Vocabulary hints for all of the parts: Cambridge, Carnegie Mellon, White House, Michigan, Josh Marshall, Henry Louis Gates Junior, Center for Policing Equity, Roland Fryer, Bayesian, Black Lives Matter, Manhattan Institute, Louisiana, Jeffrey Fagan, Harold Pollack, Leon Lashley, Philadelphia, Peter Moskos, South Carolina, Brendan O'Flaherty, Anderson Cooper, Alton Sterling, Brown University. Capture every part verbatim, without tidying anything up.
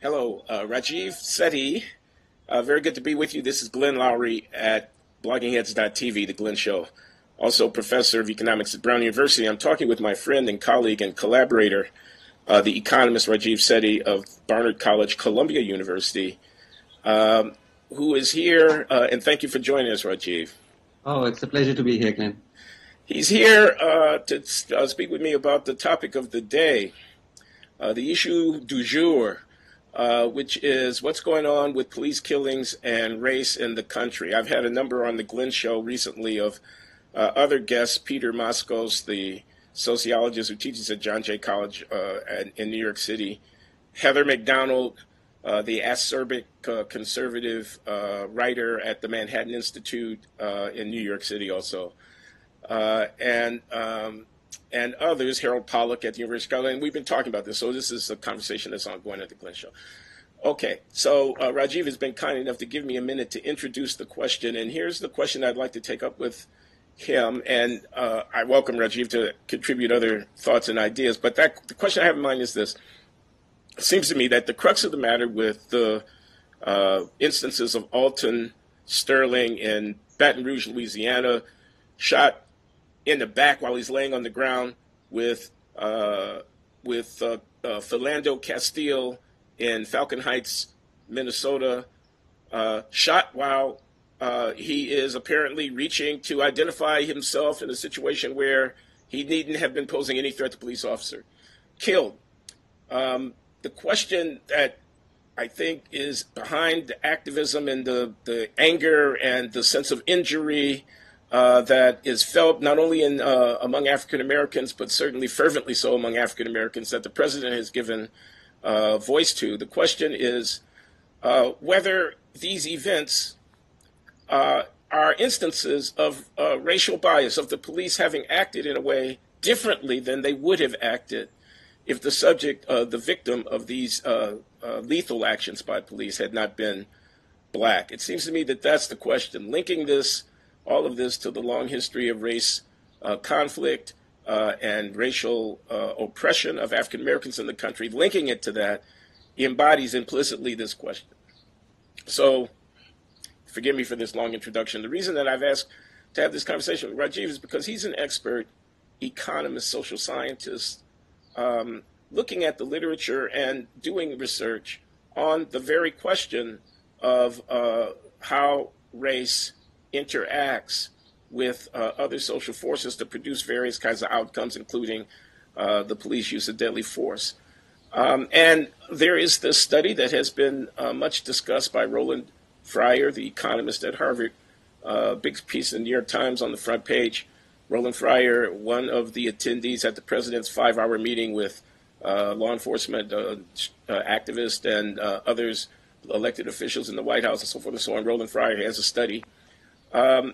Hello, uh, Rajiv Sethi. Uh, very good to be with you. This is Glenn Lowry at blogging heads dot t v, The Glenn Show. Also professor of economics at Brown University. I'm talking with my friend and colleague and collaborator, uh, the economist Rajiv Sethi of Barnard College, Columbia University, um, who is here. Uh, and thank you for joining us, Rajiv. Oh, it's a pleasure to be here, Glenn. He's here uh, to uh, speak with me about the topic of the day, uh, the issue du jour, uh, which is what's going on with police killings and race in the country. I've had a number on the Glenn Show recently of uh, other guests, Peter Moskos, the sociologist who teaches at John Jay College uh, in New York City, Heather McDonald, Uh, the acerbic uh, conservative uh, writer at the Manhattan Institute uh, in New York City also, uh, and um, and others, Harold Pollack at the University of California. And we've been talking about this, so this is a conversation that's ongoing at the Glenn Show. Okay, so uh, Rajiv has been kind enough to give me a minute to introduce the question, and here's the question I'd like to take up with him, and uh, I welcome Rajiv to contribute other thoughts and ideas, but that the question I have in mind is this. It seems to me that the crux of the matter with the uh, instances of Alton Sterling in Baton Rouge, Louisiana, shot in the back while he's laying on the ground, with uh, with uh, uh, Philando Castile in Falcon Heights, Minnesota, uh, shot while uh, he is apparently reaching to identify himself in a situation where he needn't have been posing any threat to police officer, killed. Um, The question that I think is behind the activism and the, the anger and the sense of injury uh, that is felt not only in uh, among African Americans, but certainly fervently so among African Americans, that the president has given uh, voice to. The question is uh, whether these events uh, are instances of uh, racial bias, of the police having acted in a way differently than they would have acted if the subject, uh, the victim of these uh, uh, lethal actions by police had not been black. It seems to me that that's the question, linking this, all of this, to the long history of race uh, conflict uh, and racial uh, oppression of African Americans in the country. Linking it to that embodies implicitly this question. So forgive me for this long introduction. The reason that I've asked to have this conversation with Rajiv is because he's an expert economist, social scientist, Um, looking at the literature and doing research on the very question of uh, how race interacts with uh, other social forces to produce various kinds of outcomes, including uh, the police use of deadly force. Um, and there is this study that has been uh, much discussed by Roland Fryer, the economist at Harvard, uh, big piece in the New York Times on the front page. Roland Fryer, one of the attendees at the president's five hour meeting with uh, law enforcement uh, uh, activists and uh, others, elected officials in the White House and so forth and so on. Roland Fryer has a study um,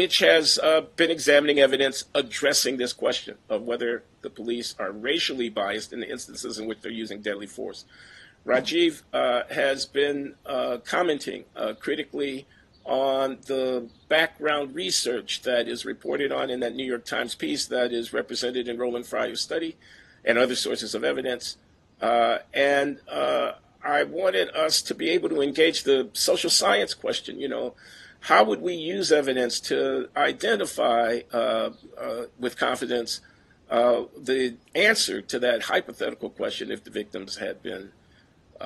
which has uh, been examining evidence addressing this question of whether the police are racially biased in the instances in which they're using deadly force. Rajiv uh, has been uh, commenting uh, critically on the background research that is reported on in that New York Times piece that is represented in Roland Fryer's study and other sources of evidence. Uh, and uh, I wanted us to be able to engage the social science question, you know, how would we use evidence to identify uh, uh, with confidence uh, the answer to that hypothetical question, if the victims had been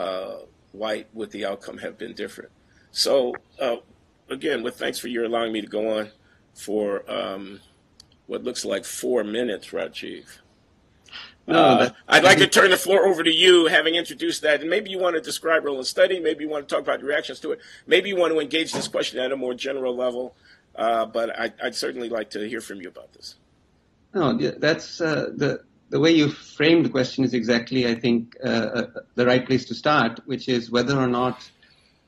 uh, white, would the outcome have been different? So, uh, Again, with thanks for your allowing me to go on for um, what looks like four minutes, Rajiv. No, uh, I'd like to turn the floor over to you, having introduced that. And maybe you want to describe Roland's study. Maybe you want to talk about your reactions to it. Maybe you want to engage this question at a more general level. Uh, but I, I'd certainly like to hear from you about this. No, that's uh, the, the way you framed the question is exactly, I think, uh, the right place to start, which is whether or not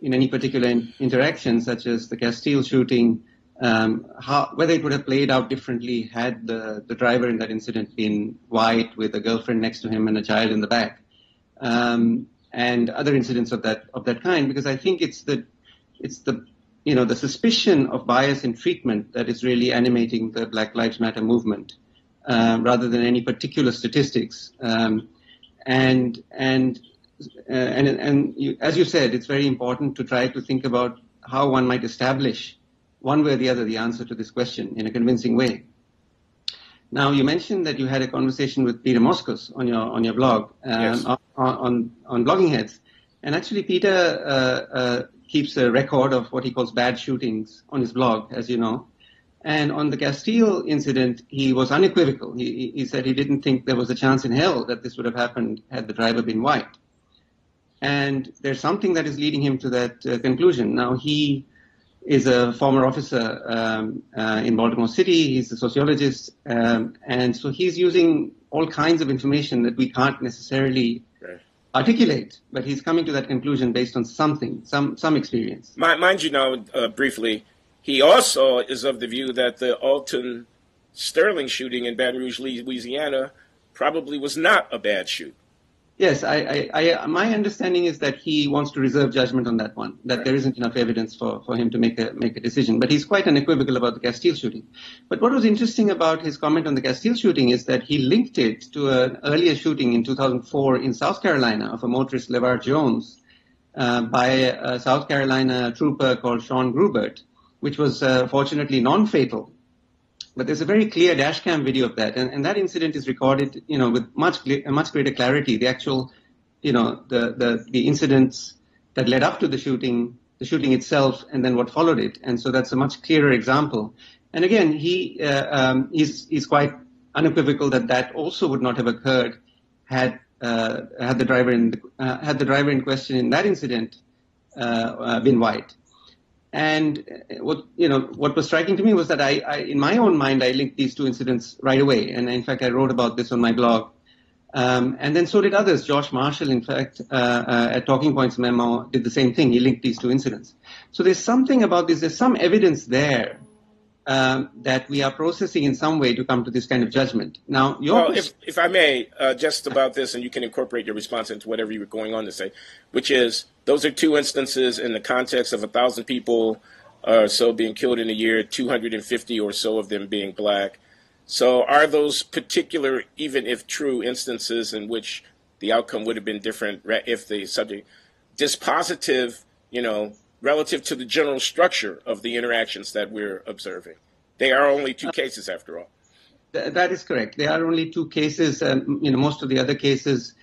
in any particular in interaction, such as the Castile shooting, um, how, whether it would have played out differently had the, the driver in that incident been white with a girlfriend next to him and a child in the back, um, and other incidents of that of that kind, because I think it's the it's the you know the suspicion of bias in treatment that is really animating the Black Lives Matter movement, uh, rather than any particular statistics, um, and and. and and you, as you said, it's very important to try to think about how one might establish, one way or the other, the answer to this question in a convincing way. Now, you mentioned that you had a conversation with Peter Moskos on your on your blog, um, yes. on, on on Blogging Heads, and actually Peter uh, uh, keeps a record of what he calls bad shootings on his blog, as you know. And on the Castile incident, he was unequivocal. He, he said he didn't think there was a chance in hell that this would have happened had the driver been white. And there's something that is leading him to that uh, conclusion. Now, he is a former officer um, uh, in Baltimore City. He's a sociologist. Um, and so he's using all kinds of information that we can't necessarily okay. articulate. But he's coming to that conclusion based on something, some, some experience. Mind you now, uh, briefly, he also is of the view that the Alton Sterling shooting in Baton Rouge, Louisiana, probably was not a bad shoot. Yes, I, I, I, my understanding is that he wants to reserve judgment on that one, that right. there isn't enough evidence for, for him to make a, make a decision. But he's quite unequivocal about the Castile shooting. But what was interesting about his comment on the Castile shooting is that he linked it to an earlier shooting in two thousand four in South Carolina of a motorist, LeVar Jones, uh, by a South Carolina trooper called Sean Grubert, which was uh, fortunately non-fatal. But there's a very clear dash cam video of that, and, and that incident is recorded, you know, with much much greater clarity. The actual, you know, the, the the incidents that led up to the shooting, the shooting itself, and then what followed it. And so that's a much clearer example. And again, he uh, um, he's he's quite unequivocal that that also would not have occurred had uh, had the driver in the, uh, had the driver in question in that incident uh, uh, been white. And what you know, what was striking to me was that I, I, in my own mind, I linked these two incidents right away. And in fact, I wrote about this on my blog. Um, and then so did others. Josh Marshall, in fact, uh, uh, at Talking Points Memo, did the same thing. He linked these two incidents. So there's something about this. There's some evidence there um, that we are processing in some way to come to this kind of judgment. Now, your well, if, if I may, uh, just about this, and you can incorporate your response into whatever you were going on to say, which is, those are two instances in the context of a thousand people or so being killed in a year, two hundred fifty or so of them being black. So are those particular, even if true, instances in which the outcome would have been different if the subject dispositive, you know, relative to the general structure of the interactions that we're observing? They are only two cases after all. Th- that is correct. They are only two cases. Um, you know, most of the other cases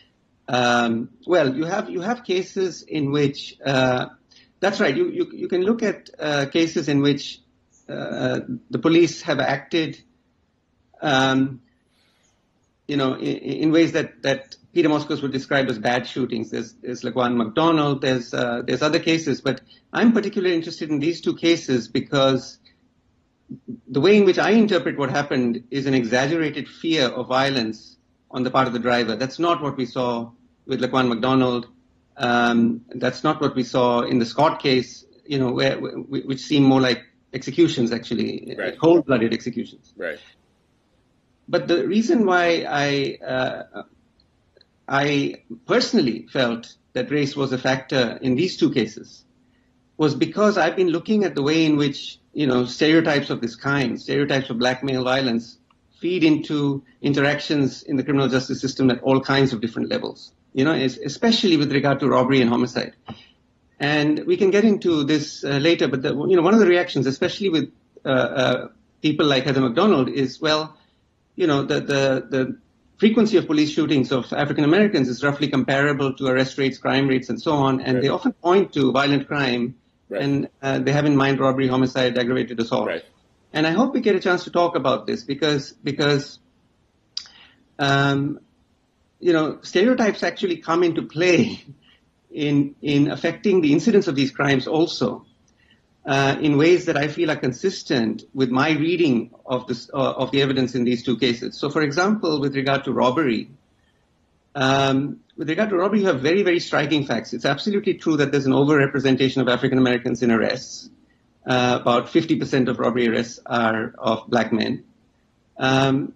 Um, well, you have you have cases in which uh, that's right. You, you you can look at uh, cases in which uh, the police have acted, um, you know, in, in ways that, that Peter Moskos would describe as bad shootings. There's, there's Laquan McDonald. There's uh, there's other cases, but I'm particularly interested in these two cases because the way in which I interpret what happened is an exaggerated fear of violence on the part of the driver. That's not what we saw with Laquan McDonald. Um, that's not what we saw in the Scott case, you know, where, where, which seemed more like executions, actually, right. cold-blooded executions. Right. But the reason why I, uh, I personally felt that race was a factor in these two cases was because I've been looking at the way in which, you know, stereotypes of this kind, stereotypes of black male violence, feed into interactions in the criminal justice system at all kinds of different levels, you know, especially with regard to robbery and homicide. And we can get into this uh, later, but, the, you know, one of the reactions, especially with uh, uh, people like Heather McDonald, is, well, you know, the, the, the frequency of police shootings of African Americans is roughly comparable to arrest rates, crime rates, and so on. And right. they often point to violent crime, right. and uh, they have in mind robbery, homicide, aggravated assault. Right. And I hope we get a chance to talk about this because, because um, you know, stereotypes actually come into play in in affecting the incidence of these crimes also uh, in ways that I feel are consistent with my reading of this uh, of the evidence in these two cases. So, for example, with regard to robbery, um, with regard to robbery, you have very, very striking facts. It's absolutely true that there's an overrepresentation of African Americans in arrests. Uh, about fifty percent of robbery arrests are of black men. Um,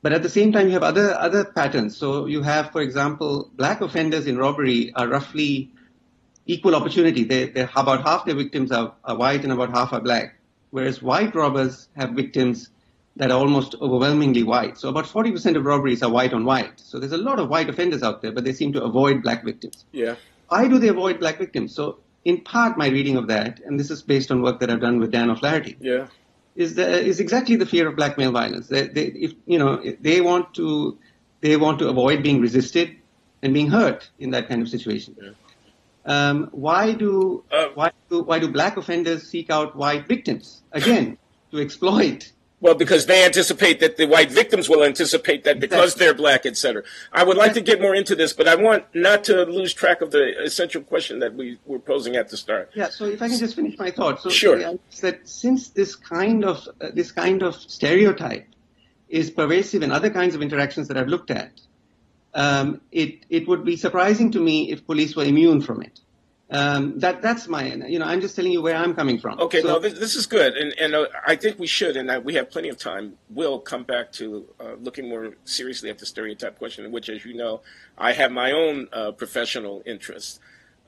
but at the same time, you have other other patterns. So you have, for example, black offenders in robbery are roughly equal opportunity. They, they're about half their victims are, are white and about half are black, whereas white robbers have victims that are almost overwhelmingly white. So about forty percent of robberies are white on white. So there's a lot of white offenders out there, but they seem to avoid black victims. Yeah. Why do they avoid black victims? So in part, my reading of that, and this is based on work that I've done with Dan O'Flaherty, yeah. is the, is exactly the fear of black male violence. They, they, if, you know, they want to they want to avoid being resisted and being hurt in that kind of situation. Yeah. Um, why do uh, why do why do black offenders seek out white victims again to exploit? Well, because they anticipate that the white victims will anticipate that because they're black, et cetera. I would like to get more into this, but I want not to lose track of the essential question that we were posing at the start. Yeah. So if I can just finish my thought. So sure. I guess that since this kind of uh, this kind of stereotype is pervasive in other kinds of interactions that I've looked at, um, it it would be surprising to me if police were immune from it. Um, that that's my, you know, I'm just telling you where I'm coming from. Okay, so, no, this, this is good, and and uh, I think we should, and I, we have plenty of time. We'll come back to uh, looking more seriously at the stereotype question, which, as you know, I have my own uh, professional interests.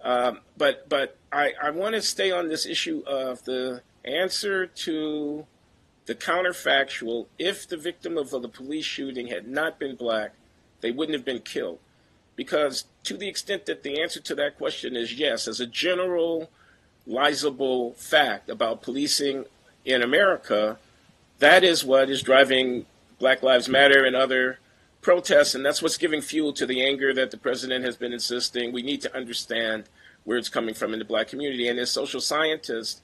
Um, but but I, I want to stay on this issue of the answer to the counterfactual. If the victim of the police shooting had not been black, they wouldn't have been killed. Because to the extent that the answer to that question is yes, as a generalizable fact about policing in America, that is what is driving Black Lives Matter and other protests, and that's what's giving fuel to the anger that the president has been insisting. We need to understand where it's coming from in the black community. And as social scientists,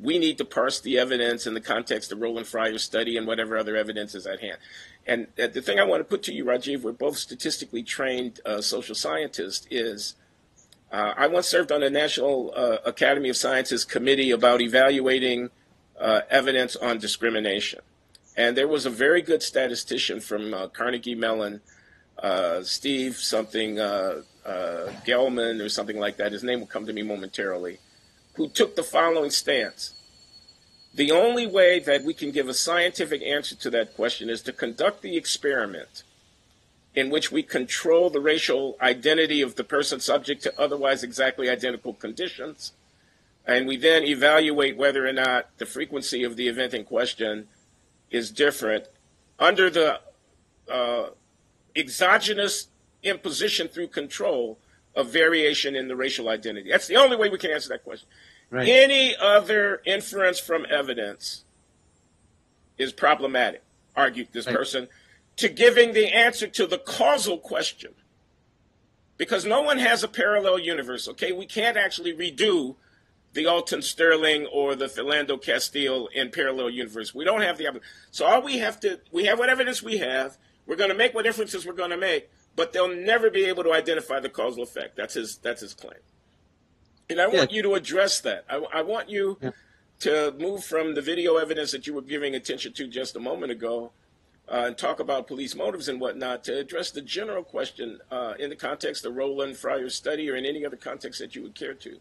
we need to parse the evidence in the context of Roland Fryer's study and whatever other evidence is at hand. And the thing I want to put to you, Rajiv, we're both statistically trained uh, social scientists, is uh, I once served on the National uh, Academy of Sciences committee about evaluating uh, evidence on discrimination. And there was a very good statistician from uh, Carnegie Mellon, uh, Steve something, uh, uh, Gelman or something like that, his name will come to me momentarily, who took the following stance. The only way that we can give a scientific answer to that question is to conduct the experiment in which we control the racial identity of the person subject to otherwise exactly identical conditions, and we then evaluate whether or not the frequency of the event in question is different under the uh, exogenous imposition through control of variation in the racial identity. That's the only way we can answer that question. Right. Any other inference from evidence is problematic, argued this right. person, to giving the answer to the causal question. Because no one has a parallel universe, okay? We can't actually redo the Alton Sterling or the Philando Castile in parallel universe. We don't have the evidence. So all we have to, we have what evidence we have. We're going to make what inferences we're going to make, but they'll never be able to identify the causal effect. That's his, that's his claim. And I want yeah. you to address that. I, I want you yeah. to move from the video evidence that you were giving attention to just a moment ago uh, and talk about police motives and whatnot to address the general question uh, in the context of Roland Fryer's study or in any other context that you would care to.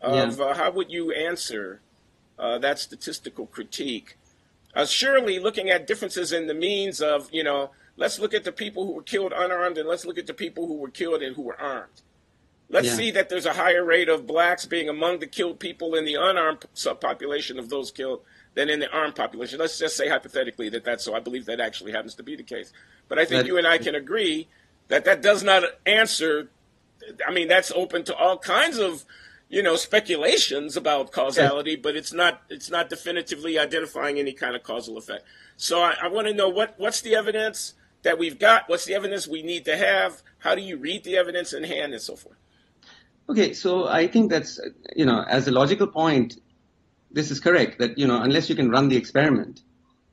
Of yeah. uh, how would you answer uh, that statistical critique? Uh, surely looking at differences in the means of, you know, let's look at the people who were killed unarmed and let's look at the people who were killed and who were armed. Let's yeah. see that there's a higher rate of blacks being among the killed people in the unarmed subpopulation of those killed than in the armed population. Let's just say hypothetically that that's so. I believe that actually happens to be the case. But I think that, you and I can agree that that does not answer. I mean, that's open to all kinds of, you know, speculations about causality, yeah. but it's not it's not definitively identifying any kind of causal effect. So I, I want to know what what's the evidence that we've got? What's the evidence we need to have? How do you read the evidence in hand and so forth? Okay, so I think that's, you know, as a logical point, this is correct that, you know, unless you can run the experiment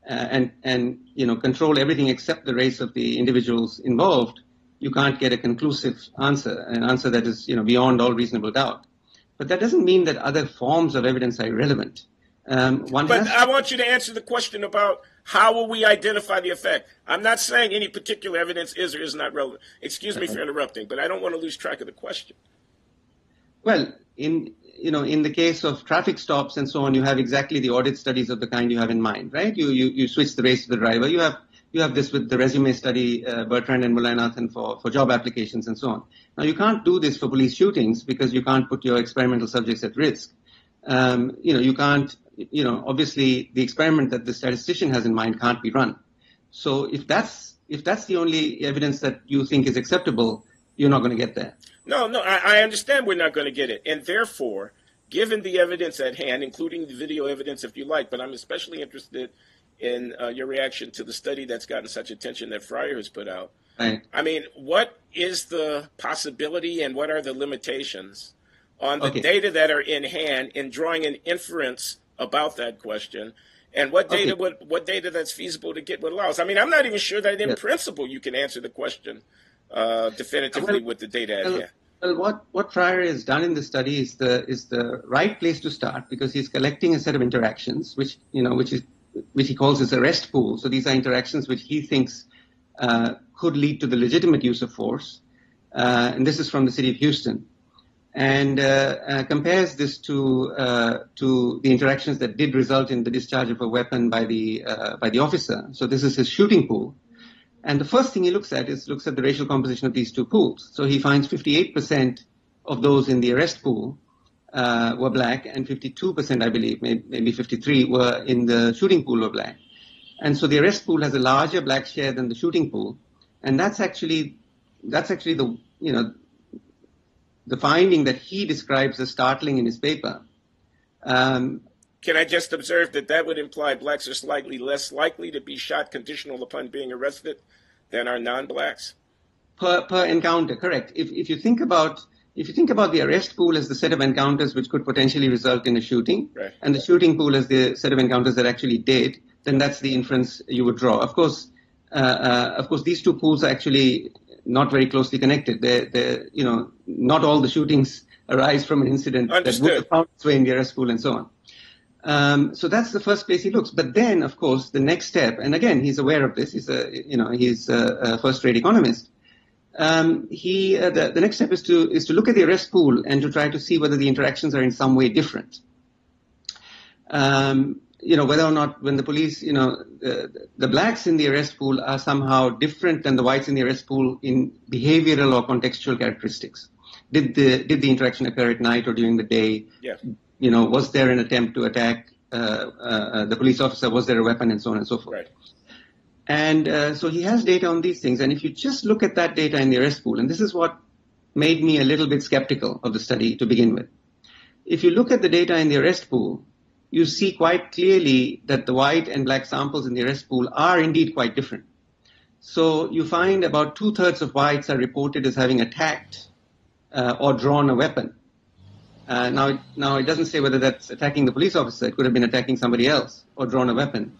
uh, and, and, you know, control everything except the race of the individuals involved, you can't get a conclusive answer, an answer that is, you know, beyond all reasonable doubt. But that doesn't mean that other forms of evidence are irrelevant. Um, one but I want you to answer the question about how will we identify the effect. I'm not saying any particular evidence is or is not relevant. Excuse me for interrupting, but I don't want to lose track of the question. Well, in you know, in the case of traffic stops and so on, you have exactly the audit studies of the kind you have in mind, right? You you, you switch the race to the driver. You have you have this with the resume study, uh, Bertrand and Mullanathan for for job applications and so on. Now you can't do this for police shootings because you can't put your experimental subjects at risk. Um, you know, you can't you know, obviously the experiment that the statistician has in mind can't be run. So if that's if that's the only evidence that you think is acceptable, you're not going to get there. No, no, I, I understand we're not going to get it. And therefore, given the evidence at hand, including the video evidence, if you like, but I'm especially interested in uh, your reaction to the study that's gotten such attention that Fryer has put out. Right. I mean, what is the possibility and what are the limitations on the okay. data that are in hand in drawing an inference about that question? And what data okay. would, what data that's feasible to get would allow us? I mean, I'm not even sure that in yes. principle you can answer the question uh, definitively well, with the data at well, hand. Well, what, what Fryer has done in the study is the is the right place to start, because he's collecting a set of interactions, which you know, which is which he calls his arrest pool. So these are interactions which he thinks uh, could lead to the legitimate use of force, uh, and this is from the city of Houston, and uh, uh, compares this to uh, to the interactions that did result in the discharge of a weapon by the uh, by the officer. So this is his shooting pool, and the first thing he looks at is looks at the racial composition of these two pools. So he finds fifty-eight percent of those in the arrest pool Uh, were black, and fifty-two percent, I believe, maybe fifty-three, were in the shooting pool were black. And so the arrest pool has a larger black share than the shooting pool, and that's actually that's actually the you know the finding that he describes as startling in his paper. Um, Can I just observe that that would imply blacks are slightly less likely to be shot conditional upon being arrested than are non-blacks? Per per encounter, correct. If if you think about If you think about the arrest pool as the set of encounters which could potentially result in a shooting, right. and the shooting pool as the set of encounters that actually did, then that's the inference you would draw. Of course, uh, uh, of course, these two pools are actually not very closely connected. They're, they're, you know, not all the shootings arise from an incident Understood. that would have found its way in the arrest pool and so on. Um, so that's the first place he looks. But then, of course, the next step, and again, he's aware of this. He's a, you know, he's a, a first-rate economist. Um, he, uh, the, the next step is to is to look at the arrest pool and to try to see whether the interactions are in some way different. Um, you know, whether or not when the police, you know, the, the blacks in the arrest pool are somehow different than the whites in the arrest pool in behavioral or contextual characteristics. Did the did the interaction occur at night or during the day? Yeah. You know, was there an attempt to attack uh, uh, the police officer? Was there a weapon, and so on and so forth? Right. And uh, so he has data on these things. And if you just look at that data in the arrest pool, and this is what made me a little bit skeptical of the study to begin with. If you look at the data in the arrest pool, you see quite clearly that the white and black samples in the arrest pool are indeed quite different. So you find about two-thirds of whites are reported as having attacked uh, or drawn a weapon. Uh, now, now, it doesn't say whether that's attacking the police officer. It could have been attacking somebody else or drawn a weapon.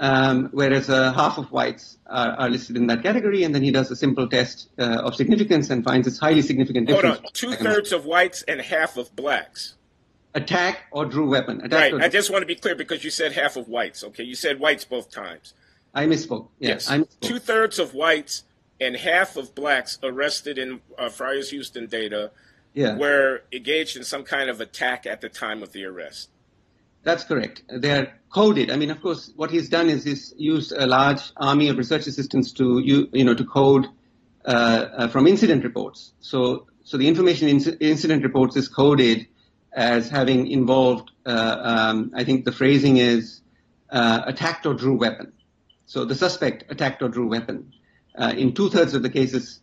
Um, whereas uh, half of whites are, are listed in that category, and then he does a simple test uh, of significance and finds it's highly significant difference. Hold on. Two-thirds of whites and half of blacks. Attack or drew weapon. Attack right. Or drew. I just want to be clear because you said half of whites. Okay, you said whites both times. I misspoke. Yes. yes. I misspoke. Two-thirds of whites and half of blacks arrested in uh, Fryer's Houston data yeah. were engaged in some kind of attack at the time of the arrest. That's correct. They're coded. I mean, of course, what he's done is he's used a large army of research assistants to, you, you know, to code uh, uh, from incident reports. So, so the information in incident reports is coded as having involved, uh, um, I think the phrasing is uh, attacked or drew weapon. So the suspect attacked or drew weapon. Uh, in two-thirds of the cases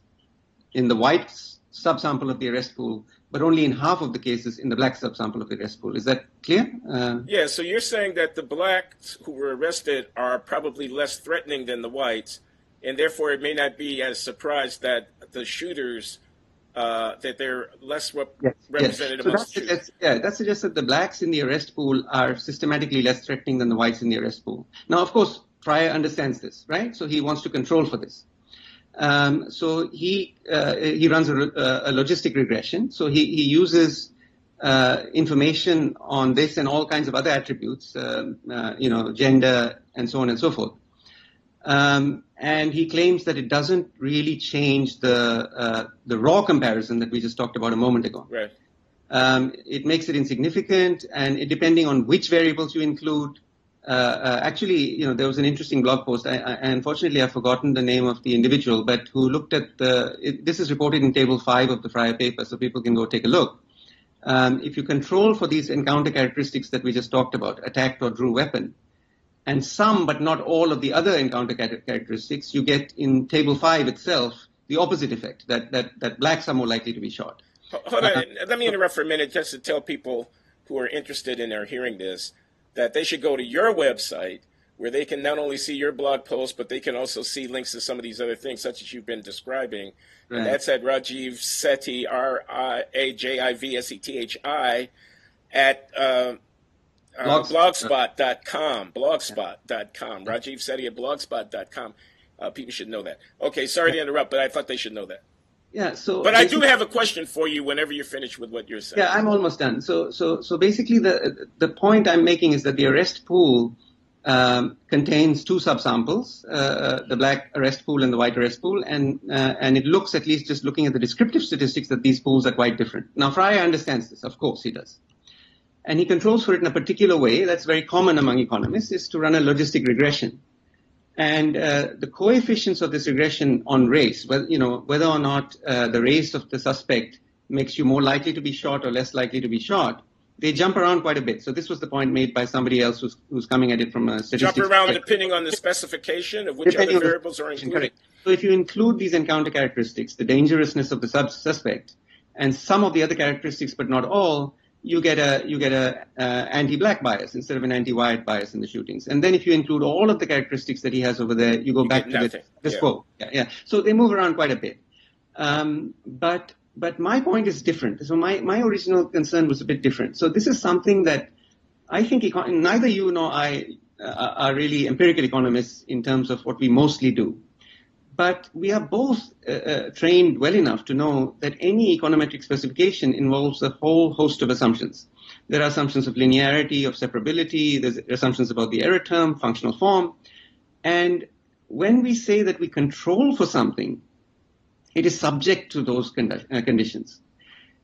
in the white subsample of the arrest pool, but only in half of the cases in the black subsample of the arrest pool. Is that clear? Uh, yeah, so you're saying that the blacks who were arrested are probably less threatening than the whites, and therefore it may not be as surprised that the shooters, uh, that they're less rep yes, represented yes. So amongst the shooters. Yeah, that suggests that the blacks in the arrest pool are systematically less threatening than the whites in the arrest pool. Now, of course, Fryer understands this, right? So he wants to control for this. Um, so he uh, he runs a, a logistic regression. So he, he uses uh, information on this and all kinds of other attributes, uh, uh, you know, gender and so on and so forth. Um, and he claims that it doesn't really change the uh, the raw comparison that we just talked about a moment ago. Right. Um, it makes it insignificant, and it, depending on which variables you include. Uh, uh, actually, you know, there was an interesting blog post. I, I, unfortunately, I've forgotten the name of the individual, but who looked at the, it, this is reported in table five of the Fryer paper, so people can go take a look. um, if you control for these encounter characteristics that we just talked about, attacked or drew weapon, and some but not all of the other encounter characteristics, you get in table five itself the opposite effect, that, that, that blacks are more likely to be shot. Hold on, uh, let me interrupt for a minute just to tell people who are interested in or hearing this that they should go to your website where they can not only see your blog post, but they can also see links to some of these other things such as you've been describing. Right. And that's at Rajiv Sethi, R I A J I V S E T H I, at uh, uh, blogspot dot com, blogspot dot com, Rajiv Sethi at blogspot dot com. Uh, people should know that. Okay, sorry to interrupt, but I thought they should know that. Yeah. So, but I do have a question for you whenever you're finished with what you're saying. Yeah, I'm almost done. So, so, so basically, the the point I'm making is that the arrest pool um, contains two subsamples: uh, the black arrest pool and the white arrest pool, and uh, and it looks, at least just looking at the descriptive statistics, that these pools are quite different. Now, Fryer understands this, of course, he does, and he controls for it in a particular way that's very common among economists: is to run a logistic regression. And uh, the coefficients of this regression on race, well, you know, whether or not uh, the race of the suspect makes you more likely to be shot or less likely to be shot, they jump around quite a bit. So this was the point made by somebody else who's, who's coming at it from a statistics. Jump around depending on the specification of which depending other variables are included. Correct. So if you include these encounter characteristics, the dangerousness of the sub suspect, and some of the other characteristics but not all, you get a you get a uh, anti-black bias instead of an anti-white bias in the shootings. And then if you include all of the characteristics that he has over there, you go you back to the, the yeah. quote. Yeah, yeah. So they move around quite a bit. Um, but but my point is different. So my, my original concern was a bit different. So this is something that I think econ neither you nor I uh, are really empirical economists in terms of what we mostly do. But we are both uh, uh, trained well enough to know that any econometric specification involves a whole host of assumptions. There are assumptions of linearity, of separability, there's assumptions about the error term, functional form. And when we say that we control for something, it is subject to those condi uh, conditions.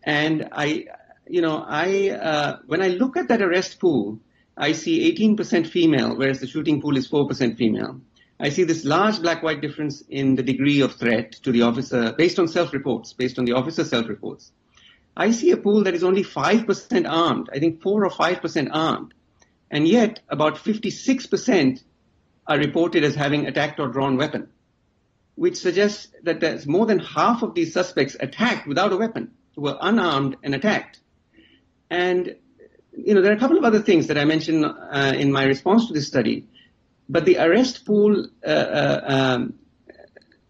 And I, you know, I, uh, when I look at that arrest pool, I see eighteen percent female, whereas the shooting pool is four percent female. I see this large black-white difference in the degree of threat to the officer based on self-reports, based on the officer's self-reports. I see a pool that is only five percent armed, I think four or five percent armed, and yet about fifty-six percent are reported as having attacked or drawn weapon, which suggests that there's more than half of these suspects attacked without a weapon, who were unarmed and attacked. And, you know, there are a couple of other things that I mentioned uh, in my response to this study. But the arrest pool uh, uh, um,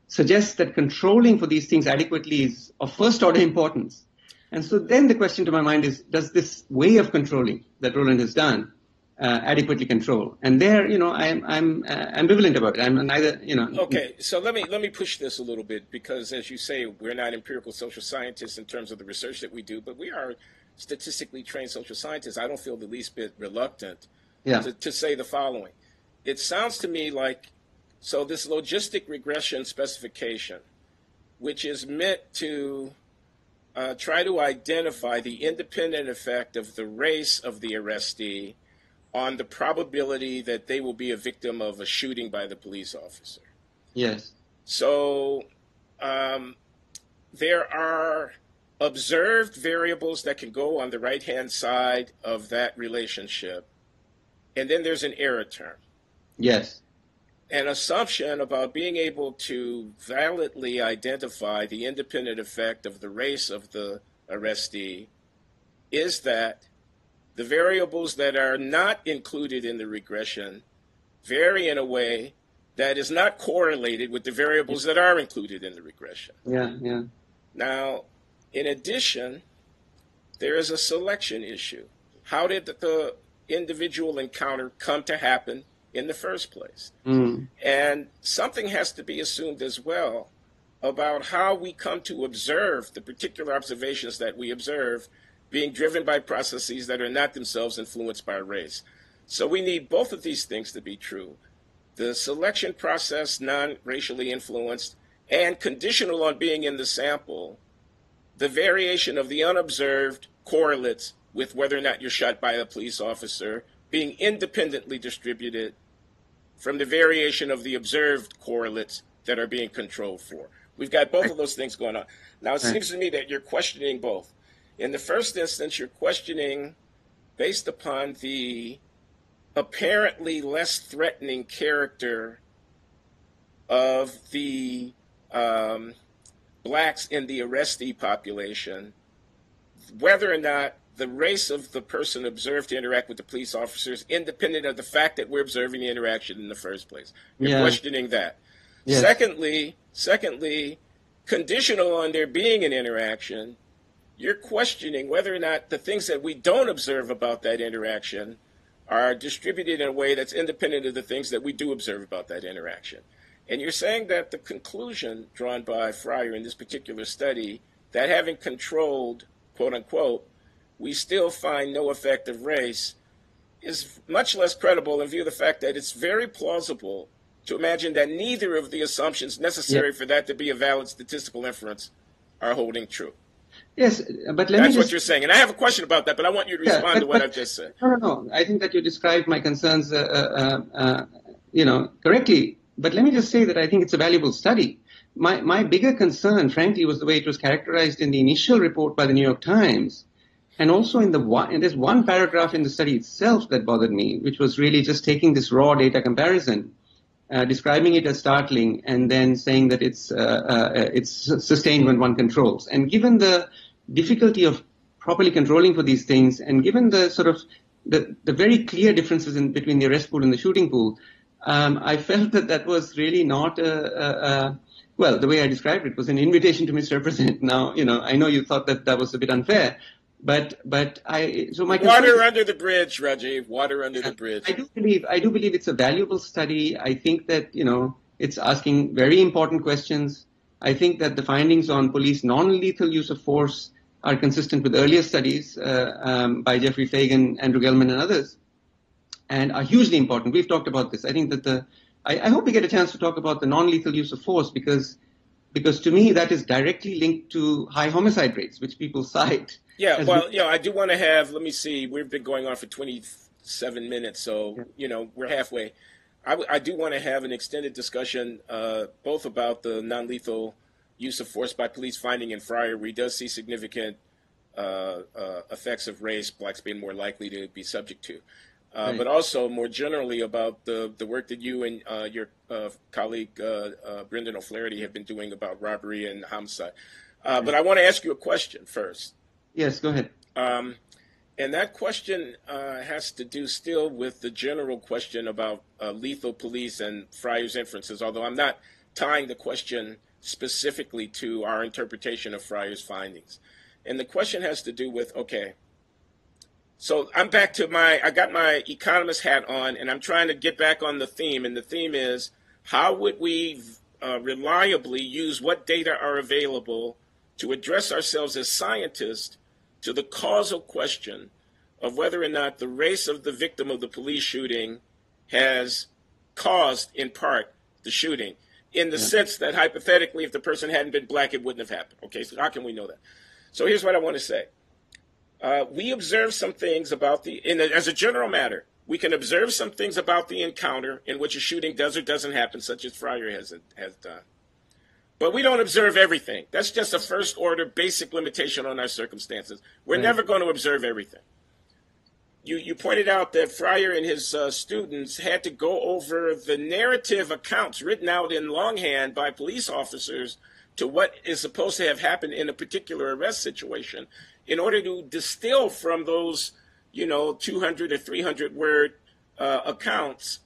suggests that controlling for these things adequately is of first order importance. And so then the question to my mind is, does this way of controlling that Roland has done uh, adequately control? And there, you know, I'm, I'm uh, ambivalent about it. I'm neither, you know. Okay, so let me, let me push this a little bit because, as you say, we're not empirical social scientists in terms of the research that we do, but we are statistically trained social scientists. I don't feel the least bit reluctant yeah. to, to say the following. It sounds to me like, so this logistic regression specification, which is meant to uh, try to identify the independent effect of the race of the arrestee on the probability that they will be a victim of a shooting by the police officer. Yes. So um, there are observed variables that can go on the right-hand side of that relationship, and then there's an error term. Yes. An assumption about being able to validly identify the independent effect of the race of the arrestee is that the variables that are not included in the regression vary in a way that is not correlated with the variables that are included in the regression. Yeah, yeah. Now, in addition, there is a selection issue. How did the individual encounter come to happen in the first place? Mm. And something has to be assumed as well about how we come to observe the particular observations that we observe being driven by processes that are not themselves influenced by race. So we need both of these things to be true. The selection process, non-racially influenced, and conditional on being in the sample, the variation of the unobserved correlates with whether or not you're shot by a police officer, being independently distributed from the variation of the observed correlates that are being controlled for. We've got both of those things going on. Now, it seems to me that you're questioning both. In the first instance, you're questioning based upon the apparently less threatening character of the um, blacks in the arrestee population, whether or not the race of the person observed to interact with the police officers, independent of the fact that we're observing the interaction in the first place. You're yeah. questioning that. Yes. Secondly, secondly, conditional on there being an interaction, you're questioning whether or not the things that we don't observe about that interaction are distributed in a way that's independent of the things that we do observe about that interaction. And you're saying that the conclusion drawn by Fryer in this particular study, that having controlled, quote unquote, we still find no effect of race, is much less credible in view of the fact that it's very plausible to imagine that neither of the assumptions necessary yeah. for that to be a valid statistical inference are holding true. Yes, but let That's me That's what just, you're saying. And I have a question about that, but I want you to respond yeah, but, to what but, I've just said. No, no, no. I think that you described my concerns, uh, uh, uh, you know, correctly. But let me just say that I think it's a valuable study. My, my bigger concern, frankly, was the way it was characterized in the initial report by the New York Times. And also in the one, and there's one paragraph in the study itself that bothered me, which was really just taking this raw data comparison, uh, describing it as startling, and then saying that it's uh, uh, it's sustained when one controls. And given the difficulty of properly controlling for these things, and given the sort of the, the very clear differences in between the arrest pool and the shooting pool, um, I felt that that was really not a, a, a well, the way I described it was an invitation to misrepresent. Now, you know, I know you thought that that was a bit unfair. But but I so my water under the bridge, Rajiv. Water under the bridge. I do believe I do believe it's a valuable study. I think that you know it's asking very important questions. I think that the findings on police non-lethal use of force are consistent with earlier studies uh, um, by Jeffrey Fagan, Andrew Gelman, and others, and are hugely important. We've talked about this. I think that the I, I hope we get a chance to talk about the non-lethal use of force because because to me that is directly linked to high homicide rates, which people cite. Yeah, well, you know, I do want to have, let me see, we've been going on for twenty-seven minutes, so, you know, we're halfway. I, I do want to have an extended discussion uh, both about the non-lethal use of force by police finding in Fryer, where he does see significant uh, uh, effects of race, blacks being more likely to be subject to, uh, right. but also more generally about the, the work that you and uh, your uh, colleague, uh, uh, Brendan O'Flaherty, have been doing about robbery and homicide. Uh, right. But I want to ask you a question first. Yes, go ahead. Um, and that question uh, has to do still with the general question about uh, lethal police and Fryer's inferences, although I'm not tying the question specifically to our interpretation of Fryer's findings. And the question has to do with, okay, so I'm back to my, I got my economist hat on, and I'm trying to get back on the theme, and the theme is, how would we uh, reliably use what data are available to address ourselves as scientists to the causal question of whether or not the race of the victim of the police shooting has caused, in part, the shooting, in the yeah. sense that hypothetically, if the person hadn't been black, it wouldn't have happened. Okay, so how can we know that? So here's what I want to say. Uh, we observe some things about the, in a, as a general matter, we can observe some things about the encounter in which a shooting does or doesn't happen, such as Fryer has, has done. But we don't observe everything. That's just a first order basic limitation on our circumstances. We're right. never going to observe everything. You, you pointed out that Fryer and his uh, students had to go over the narrative accounts written out in longhand by police officers to what is supposed to have happened in a particular arrest situation in order to distill from those, you know, two hundred or three hundred word uh, accounts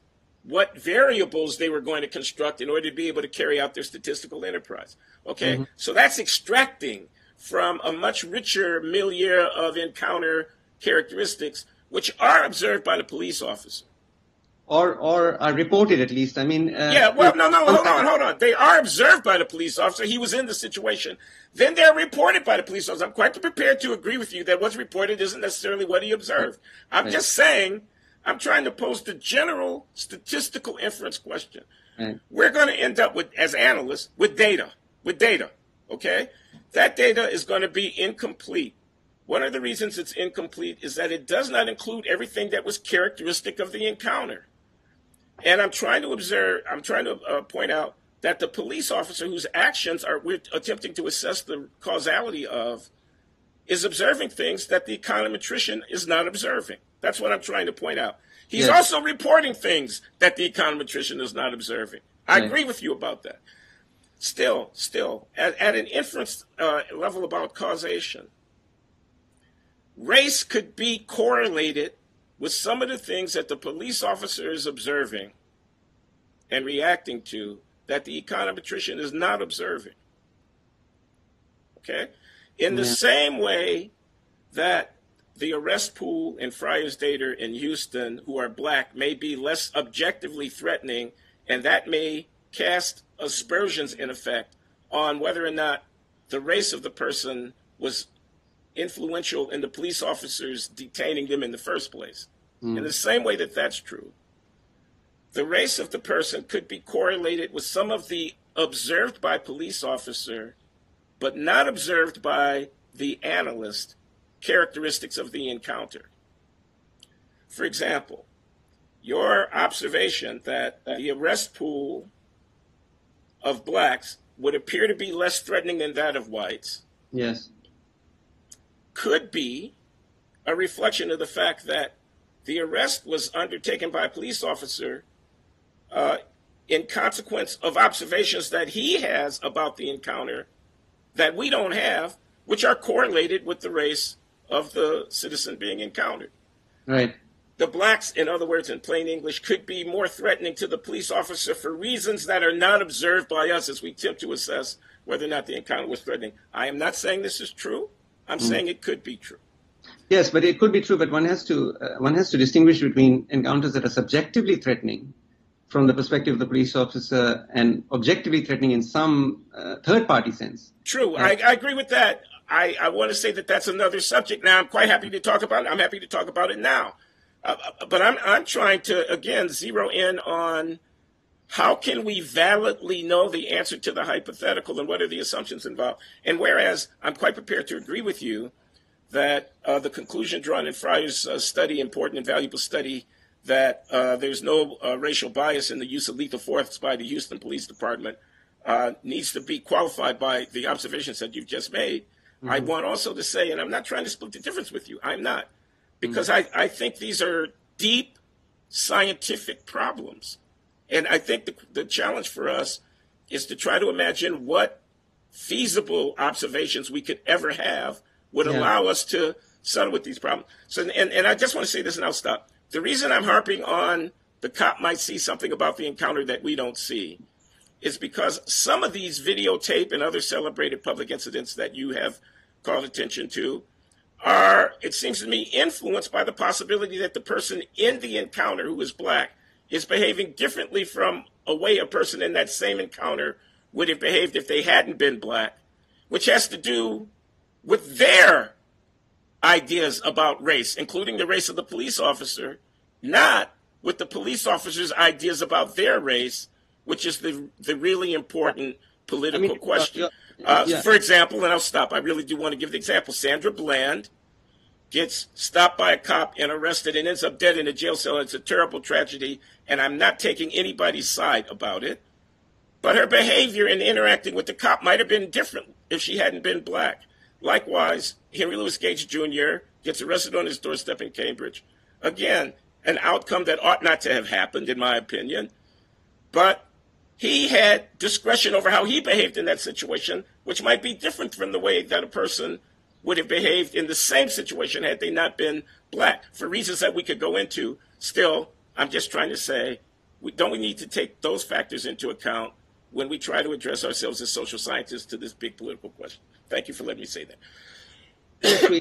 what variables they were going to construct in order to be able to carry out their statistical enterprise. Okay, mm-hmm. so that's extracting from a much richer milieu of encounter characteristics, which are observed by the police officer. Or or are reported, at least. I mean... Uh, yeah, well, no, no, hold on, hold on. They are observed by the police officer. He was in the situation. Then they're reported by the police officer. I'm quite prepared to agree with you that what's reported isn't necessarily what he observed. I'm right. just saying... I'm trying to pose the general statistical inference question. Right. We're going to end up with, as analysts, with data, with data, okay? That data is going to be incomplete. One of the reasons it's incomplete is that it does not include everything that was characteristic of the encounter. And I'm trying to observe, I'm trying to uh, point out that the police officer whose actions are, we're attempting to assess the causality of, is observing things that the econometrician is not observing. That's what I'm trying to point out. He's yes. also reporting things that the econometrician is not observing. I right. agree with you about that. Still, still, at, at an inference uh, level about causation, race could be correlated with some of the things that the police officer is observing and reacting to that the econometrician is not observing. Okay? In the yeah. same way that the arrest pool and Fryer's Dater in Houston who are black may be less objectively threatening, and that may cast aspersions in effect on whether or not the race of the person was influential in the police officers detaining them in the first place. Mm. In the same way that that's true, the race of the person could be correlated with some of the observed by police officer but not observed by the analyst characteristics of the encounter. For example, your observation that the arrest pool of blacks would appear to be less threatening than that of whites. Yes. Could be a reflection of the fact that the arrest was undertaken by a police officer uh, in consequence of observations that he has about the encounter that we don't have, which are correlated with the race of the citizen being encountered. Right. The blacks, in other words, in plain English, could be more threatening to the police officer for reasons that are not observed by us as we attempt to assess whether or not the encounter was threatening. I am not saying this is true. I'm mm-hmm. saying it could be true. Yes, but it could be true. But one has to uh, one has to distinguish between encounters that are subjectively threatening from the perspective of the police officer and objectively threatening in some uh, third-party sense. True. Right? I, I agree with that. I, I want to say that that's another subject. Now, I'm quite happy to talk about it. I'm happy to talk about it now. Uh, but I'm, I'm trying to, again, zero in on how can we validly know the answer to the hypothetical and what are the assumptions involved. And whereas I'm quite prepared to agree with you that uh, the conclusion drawn in Fryer's uh, study, important and valuable study, that uh, there's no uh, racial bias in the use of lethal force by the Houston Police Department uh, needs to be qualified by the observations that you've just made. Mm-hmm. I want also to say, and I'm not trying to split the difference with you, I'm not. Because I, I think these are deep scientific problems. And I think the, the challenge for us is to try to imagine what feasible observations we could ever have would yeah. allow us to settle with these problems. So, and, and I just want to say this and I'll stop. The reason I'm harping on the cop might see something about the encounter that we don't see is because some of these videotape and other celebrated public incidents that you have called attention to are, it seems to me, influenced by the possibility that the person in the encounter who is black is behaving differently from a way a person in that same encounter would have behaved if they hadn't been black, which has to do with their ideas about race, including the race of the police officer, not with the police officer's ideas about their race, which is the, the really important political I mean, question. Uh, yeah. Uh, yeah. For example, and I'll stop, I really do want to give the example. Sandra Bland gets stopped by a cop and arrested and ends up dead in a jail cell. It's a terrible tragedy, and I'm not taking anybody's side about it. But her behavior in interacting with the cop might have been different if she hadn't been black. Likewise, Henry Louis Gates Junior gets arrested on his doorstep in Cambridge. Again, an outcome that ought not to have happened, in my opinion. But he had discretion over how he behaved in that situation, which might be different from the way that a person would have behaved in the same situation had they not been black. For reasons that we could go into, still, I'm just trying to say, we, don't we need to take those factors into account when we try to address ourselves as social scientists to this big political question? Thank you for letting me say that. Yes, we,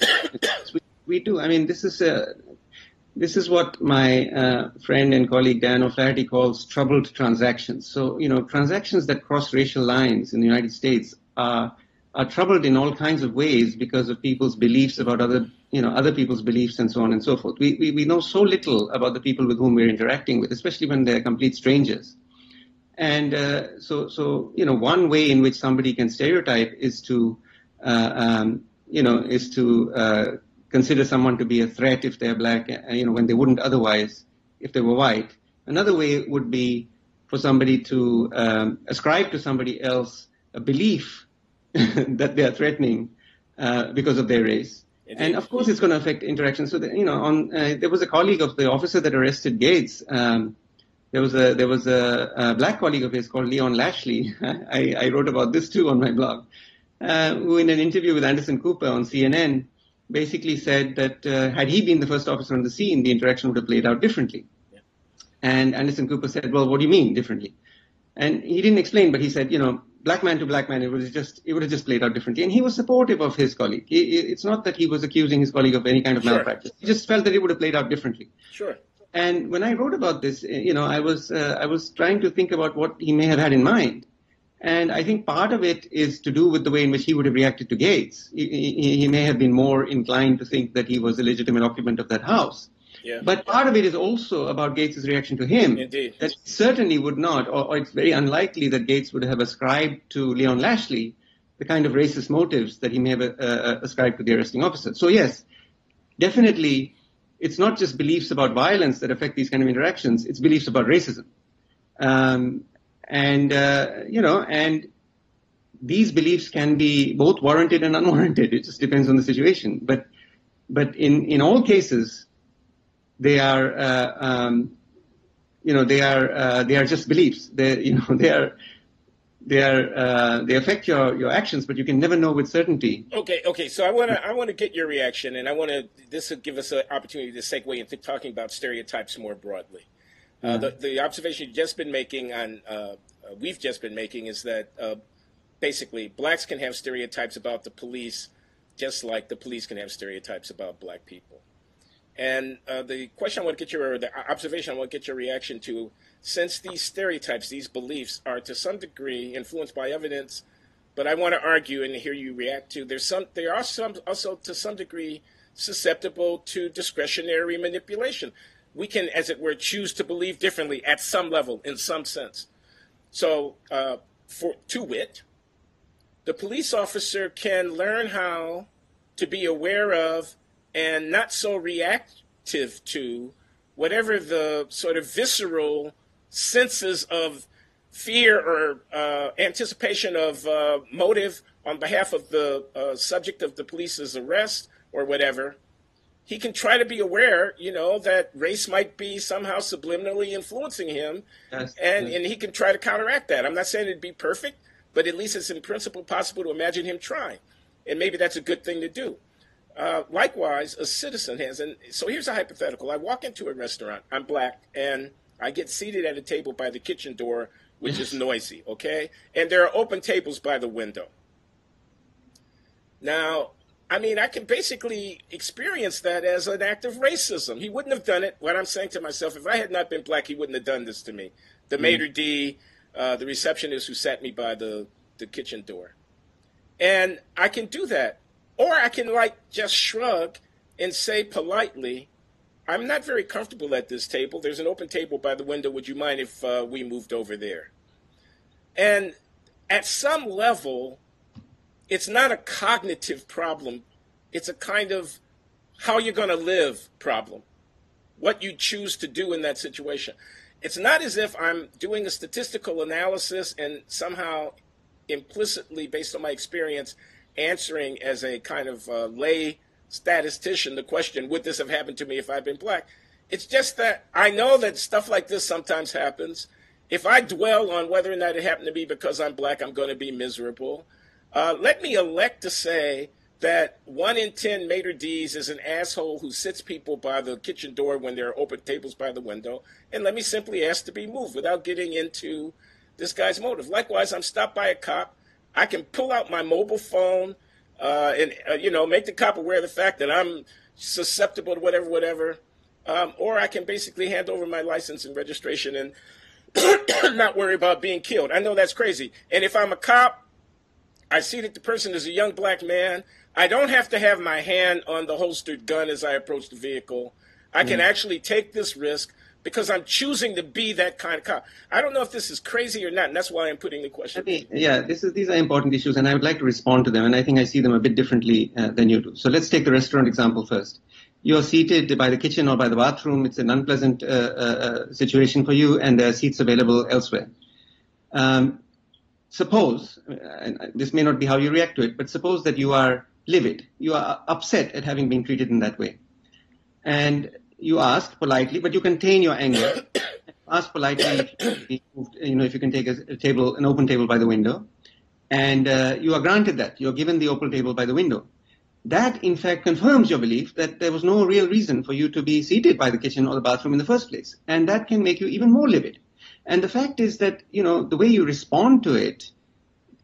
we, we do. I mean, this is a... This is what my uh, friend and colleague Dan O'Flaherty calls troubled transactions. So, you know, transactions that cross racial lines in the United States are are troubled in all kinds of ways because of people's beliefs about other, you know, other people's beliefs and so on and so forth. We, we, we know so little about the people with whom we're interacting with, especially when they're complete strangers. And uh, so, so, you know, one way in which somebody can stereotype is to, uh, um, you know, is to uh, consider someone to be a threat if they're black, you know, when they wouldn't otherwise if they were white. Another way would be for somebody to um, ascribe to somebody else a belief that they are threatening uh, because of their race. It and is. Of course, it's going to affect interactions. So, that, you know, on uh, there was a colleague of the officer that arrested Gates. Um, there was a there was a, a black colleague of his called Leon Lashley. I, I wrote about this too on my blog. Uh, who, in an interview with Anderson Cooper on C N N, basically said that uh, had he been the first officer on the scene, the interaction would have played out differently. Yeah. And Anderson Cooper said, "Well, what do you mean differently?" And he didn't explain, but he said, "You know, black man to black man, it would have just it would have just played out differently." And he was supportive of his colleague. He, it's not that he was accusing his colleague of any kind of sure. malpractice. He just felt that it would have played out differently. Sure. And when I wrote about this, you know, I was uh, I was trying to think about what he may have had in mind. And I think part of it is to do with the way in which he would have reacted to Gates. He, he, he may have been more inclined to think that he was a legitimate occupant of that house. Yeah. But part of it is also about Gates' reaction to him. Indeed. That certainly would not, or, or it's very unlikely that Gates would have ascribed to Leon Lashley the kind of racist motives that he may have uh, ascribed to the arresting officer. So yes, definitely, it's not just beliefs about violence that affect these kind of interactions, it's beliefs about racism. Um, And, uh, you know, and these beliefs can be both warranted and unwarranted. It just depends on the situation. But but in, in all cases, they are, uh, um, you know, they are uh, they are just beliefs. They, you know, they are they are uh, they affect your, your actions, but you can never know with certainty. OK, OK. So I want to I want to get your reaction, and I want to this will give us an opportunity to segue into talking about stereotypes more broadly. Uh, the, the observation you've just been making on, uh, we've just been making is that uh, basically blacks can have stereotypes about the police just like the police can have stereotypes about black people. And uh, the question I want to get your, or the observation I want to get your reaction to, since these stereotypes, these beliefs are to some degree influenced by evidence, but I want to argue and hear you react to, there's some, there are some also to some degree susceptible to discretionary manipulation. We can, as it were, choose to believe differently at some level, in some sense. So, uh, for, to wit, the police officer can learn how to be aware of and not so reactive to whatever the sort of visceral senses of fear or uh, anticipation of uh, motive on behalf of the uh, subject of the police's arrest or whatever. He can try to be aware, you know, that race might be somehow subliminally influencing him, yes, and, yes. and he can try to counteract that. I'm not saying it'd be perfect, but at least it's in principle possible to imagine him trying, and maybe that's a good thing to do. Uh, likewise, a citizen has, and so here's a hypothetical. I walk into a restaurant, I'm black, and I get seated at a table by the kitchen door, which yes. is noisy, okay? And there are open tables by the window. Now, I mean, I can basically experience that as an act of racism. He wouldn't have done it. What I'm saying to myself, if I had not been black, he wouldn't have done this to me. The mm. maitre d', uh, the receptionist who sat me by the, the kitchen door. And I can do that. Or I can, like, just shrug and say politely, I'm not very comfortable at this table. There's an open table by the window. Would you mind if uh, we moved over there? And at some level, it's not a cognitive problem. It's a kind of how you're going to live problem, what you choose to do in that situation. It's not as if I'm doing a statistical analysis and somehow implicitly, based on my experience, answering as a kind of uh, lay statistician the question, would this have happened to me if I'd been black? It's just that I know that stuff like this sometimes happens. If I dwell on whether or not it happened to me because I'm black, I'm going to be miserable. Uh, let me elect to say that one in ten maitre d's is an asshole who sits people by the kitchen door when there are open tables by the window, and let me simply ask to be moved without getting into this guy's motive. Likewise, I'm stopped by a cop. I can pull out my mobile phone uh, and, uh, you know, make the cop aware of the fact that I'm susceptible to whatever, whatever, um, or I can basically hand over my license and registration and not worry about being killed. I know that's crazy. And if I'm a cop, I see that the person is a young black man. I don't have to have my hand on the holstered gun as I approach the vehicle. I mm. can actually take this risk because I'm choosing to be that kind of cop. I don't know if this is crazy or not, and that's why I'm putting the question. I mean, yeah, this is, these are important issues, and I would like to respond to them, and I think I see them a bit differently uh, than you do. So let's take the restaurant example first. You're seated by the kitchen or by the bathroom. It's an unpleasant uh, uh, situation for you, and there are seats available elsewhere. Um, Suppose, and this may not be how you react to it, but suppose that you are livid. You are upset at having been treated in that way. And you ask politely, but you contain your anger. Ask politely if you can be moved, you know, if you can take a, a table, an open table by the window. And uh, you are granted that. You are given the open table by the window. That, in fact, confirms your belief that there was no real reason for you to be seated by the kitchen or the bathroom in the first place. And that can make you even more livid. And the fact is that, you know, the way you respond to it,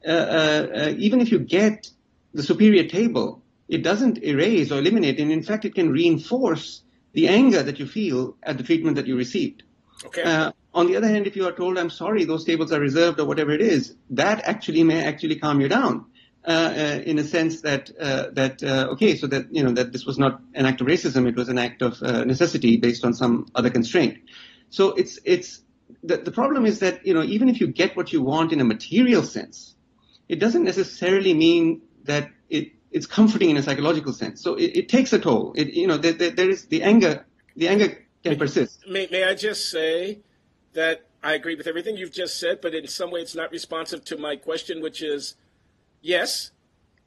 uh, uh, uh, even if you get the superior table, it doesn't erase or eliminate. And in fact, it can reinforce the anger that you feel at the treatment that you received. Okay. Uh, on the other hand, if you are told, I'm sorry, those tables are reserved or whatever it is, that actually may actually calm you down. Uh, uh, in a sense that, uh, that uh, okay, so that, you know, that this was not an act of racism, it was an act of uh, necessity based on some other constraint. So it's, it's, the, the problem is that, you know, even if you get what you want in a material sense, it doesn't necessarily mean that it, it's comforting in a psychological sense. So it, it takes a toll. It, you know, there, there, there is the anger, the anger can persist. May, may I just say that I agree with everything you've just said, but in some way it's not responsive to my question, which is, yes,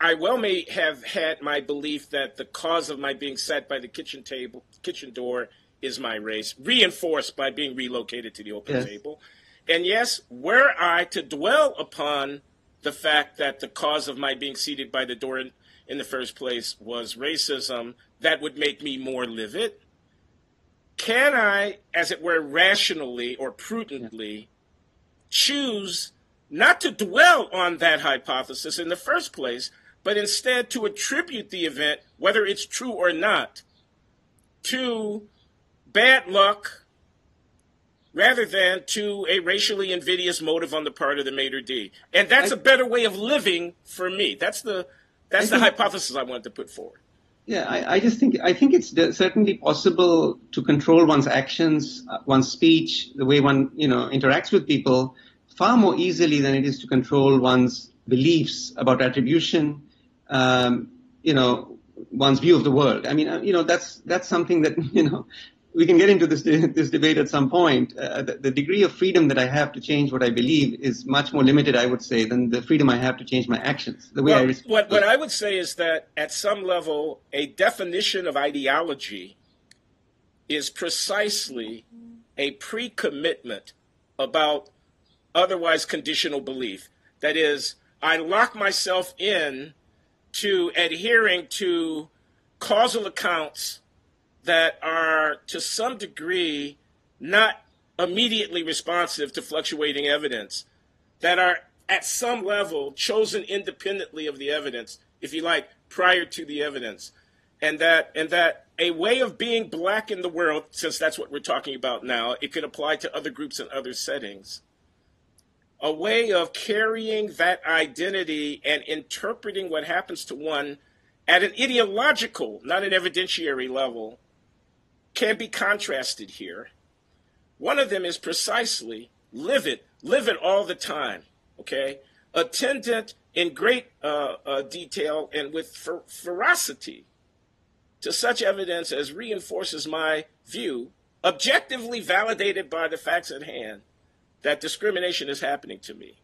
I well may have had my belief that the cause of my being sat by the kitchen table, kitchen door is my race, reinforced by being relocated to the open yes. table. And yes, were I to dwell upon the fact that the cause of my being seated by the door in, in the first place was racism, that would make me more livid. Can I, as it were, rationally or prudently choose not to dwell on that hypothesis in the first place, but instead to attribute the event, whether it's true or not, to bad luck rather than to a racially invidious motive on the part of the maitre d'? And that's I, a better way of living for me. That's the, that's I the think, hypothesis I wanted to put forward. Yeah, I, I just think, I think it's certainly possible to control one's actions, one's speech, the way one, you know, interacts with people, far more easily than it is to control one's beliefs about attribution, um, you know, one's view of the world. I mean, you know, that's that's something that, you know, we can get into this this debate at some point. Uh, the, the degree of freedom that I have to change what I believe is much more limited, I would say, than the freedom I have to change my actions. The way well, I respond. What, what I would say is that at some level, a definition of ideology is precisely a pre-commitment about otherwise conditional belief. That is, I lock myself in to adhering to causal accounts that are to some degree not immediately responsive to fluctuating evidence, that are at some level chosen independently of the evidence, if you like, prior to the evidence. And that, and that a way of being black in the world, since that's what we're talking about now, it could apply to other groups and other settings, a way of carrying that identity and interpreting what happens to one at an ideological, not an evidentiary level, can be contrasted here. One of them is precisely live it, live it all the time, okay? Attendant in great uh, uh, detail and with fer- ferocity to such evidence as reinforces my view, objectively validated by the facts at hand, that discrimination is happening to me.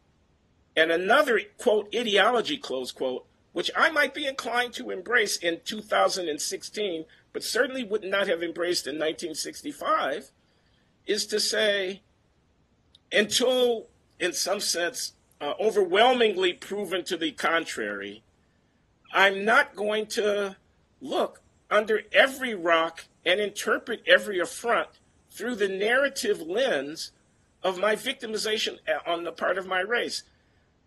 And another, quote, ideology, close quote, which I might be inclined to embrace in two thousand sixteen, but certainly would not have embraced in nineteen sixty-five, is to say, until, in some sense, uh, overwhelmingly proven to the contrary, I'm not going to look under every rock and interpret every affront through the narrative lens of my victimization on the part of my race.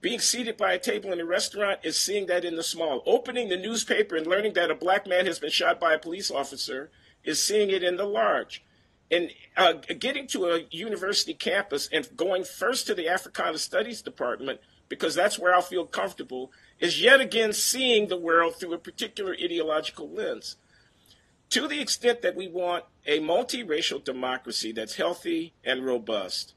Being seated by a table in a restaurant is seeing that in the small. Opening the newspaper and learning that a black man has been shot by a police officer is seeing it in the large. And uh, getting to a university campus and going first to the Africana Studies Department, because that's where I'll feel comfortable, is yet again seeing the world through a particular ideological lens. To the extent that we want a multiracial democracy that's healthy and robust,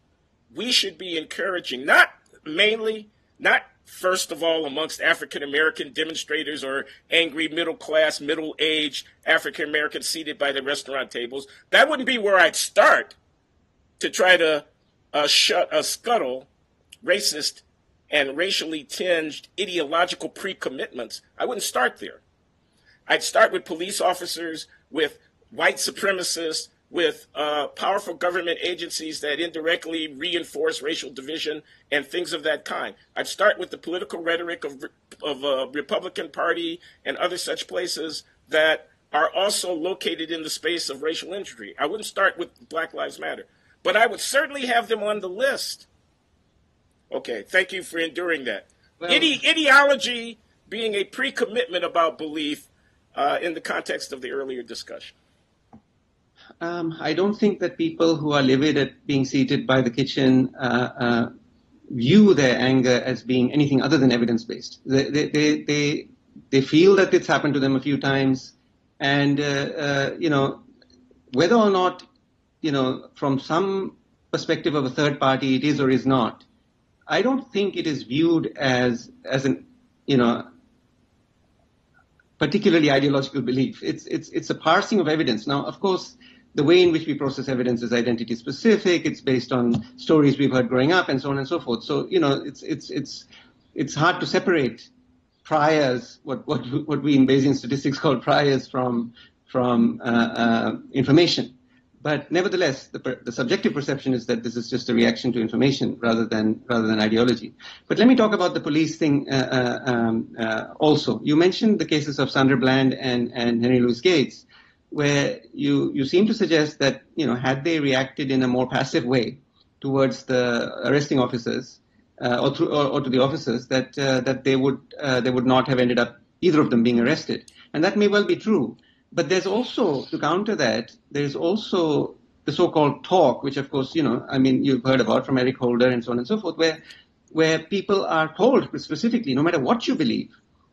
we should be encouraging, not mainly, not first of all amongst African-American demonstrators or angry middle-class, middle-aged African-Americans seated by the restaurant tables. That wouldn't be where I'd start to try to uh, shut, uh, scuttle racist and racially tinged ideological pre-commitments. I wouldn't start there. I'd start with police officers, with white supremacists, with uh, powerful government agencies that indirectly reinforce racial division and things of that kind. I'd start with the political rhetoric of, of a Republican Party and other such places that are also located in the space of racial injury. I wouldn't start with Black Lives Matter, but I would certainly have them on the list. Okay, thank you for enduring that. Well, Ide ideology being a pre-commitment about belief uh, in the context of the earlier discussion. Um, I don't think that people who are livid at being seated by the kitchen uh, uh, view their anger as being anything other than evidence-based. They, they, they, they, they feel that it's happened to them a few times. And, uh, uh, you know, whether or not, you know, from some perspective of a third party it is or is not, I don't think it is viewed as, as an, you know, particularly ideological belief. It's, it's, it's a parsing of evidence. Now, of course, the way in which we process evidence is identity specific. It's based on stories we've heard growing up and so on and so forth. So, you know, it's, it's, it's, it's hard to separate priors, what, what, what we in Bayesian statistics call priors, from, from uh, uh, information. But nevertheless, the, the subjective perception is that this is just a reaction to information rather than rather than ideology. But let me talk about the police thing uh, uh, um, uh, also. You mentioned the cases of Sandra Bland and, and Henry Louis Gates, where you, you seem to suggest that, you know, had they reacted in a more passive way towards the arresting officers uh, or, through, or, or to the officers, that uh, that they would uh, they would not have ended up, either of them, being arrested. And that may well be true. But there's also, to counter that, there's also the so-called talk, which, of course, you know, I mean, you've heard about from Eric Holder and so on and so forth, where where people are told specifically, no matter what you believe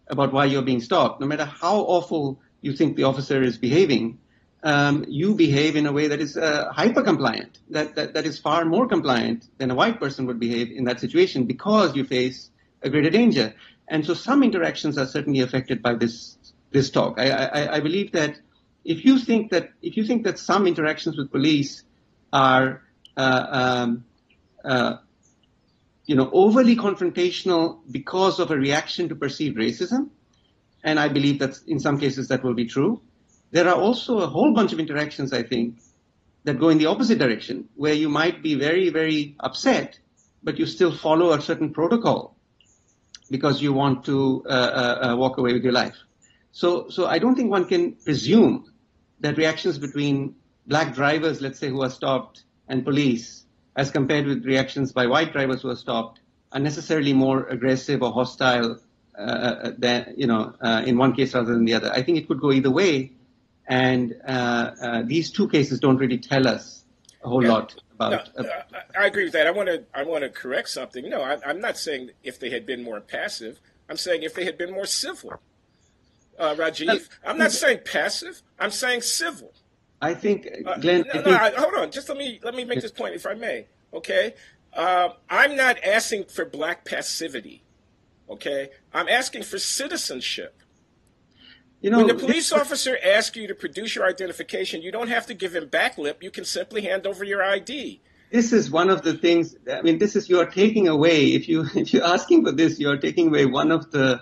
about why you're being stopped, no matter how awful you think the officer is behaving, um, you behave in a way that is uh, hyper-compliant, that, that that is far more compliant than a white person would behave in that situation because you face a greater danger. And so some interactions are certainly affected by this This talk. I, I, I believe that if you think that if you think that some interactions with police are, uh, um, uh, you know, overly confrontational because of a reaction to perceived racism, and I believe that in some cases that will be true, there are also a whole bunch of interactions, I think, that go in the opposite direction, where you might be very, very upset, but you still follow a certain protocol because you want to uh, uh, walk away with your life. So, so I don't think one can presume that reactions between black drivers, let's say, who are stopped, and police, as compared with reactions by white drivers who are stopped, are necessarily more aggressive or hostile uh, than, you know, uh, in one case rather than the other. I think it could go either way, and uh, uh, these two cases don't really tell us a whole yeah. lot about. No, uh, I agree with that. I want to, I want to correct something. No, I, I'm not saying if they had been more passive. I'm saying if they had been more civil. Uh, Rajiv, I'm not saying passive. I'm saying civil. I think, Glenn. Uh, no, no, I, hold on. Just let me let me make this point, if I may. Okay, uh, I'm not asking for black passivity. Okay, I'm asking for citizenship. You know, when the police officer asks you to produce your identification, you don't have to give him backlip. You can simply hand over your I D. This is one of the things. I mean, this is you are taking away. If you if you're asking for this, you are taking away one of the.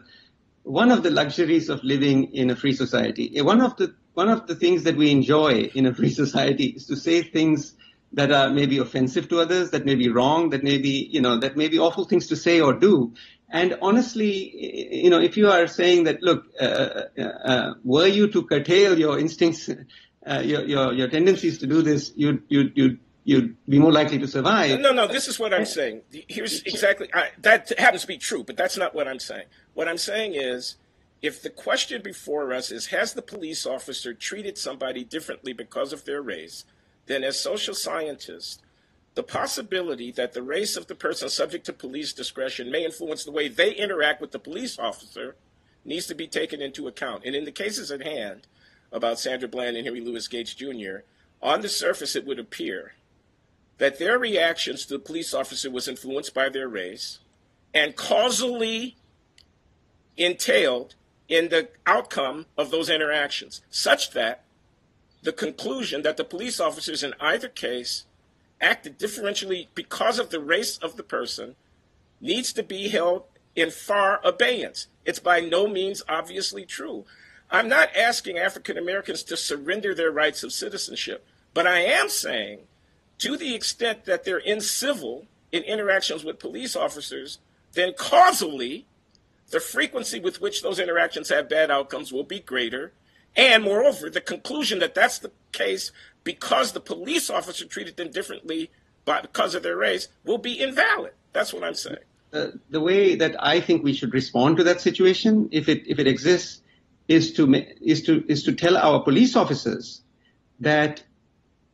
One of the luxuries of living in a free society, one of the one of the things that we enjoy in a free society is to say things that are maybe offensive to others, that may be wrong, that may be, you know, that may be awful things to say or do. And honestly, you know, if you are saying that, look, uh, uh, uh, were you to curtail your instincts, uh, your, your your tendencies to do this, you'd you'd you'd you'd be more likely to survive. No, no, this is what I'm saying. Here's exactly I, that happens to be true, but that's not what I'm saying. What I'm saying is, if the question before us is, has the police officer treated somebody differently because of their race, then as social scientists, the possibility that the race of the person subject to police discretion may influence the way they interact with the police officer needs to be taken into account. And in the cases at hand about Sandra Bland and Henry Louis Gates Junior, on the surface it would appear that their reactions to the police officer was influenced by their race and causally entailed in the outcome of those interactions, such that the conclusion that the police officers in either case acted differentially because of the race of the person needs to be held in far abeyance. It's by no means obviously true. I'm not asking African Americans to surrender their rights of citizenship, but I am saying to the extent that they're incivil in interactions with police officers, then causally the frequency with which those interactions have bad outcomes will be greater. And moreover, the conclusion that that's the case because the police officer treated them differently by, because of their race will be invalid. That's what I'm saying. Uh, the way that I think we should respond to that situation, if it if it exists, is to is to is to tell our police officers that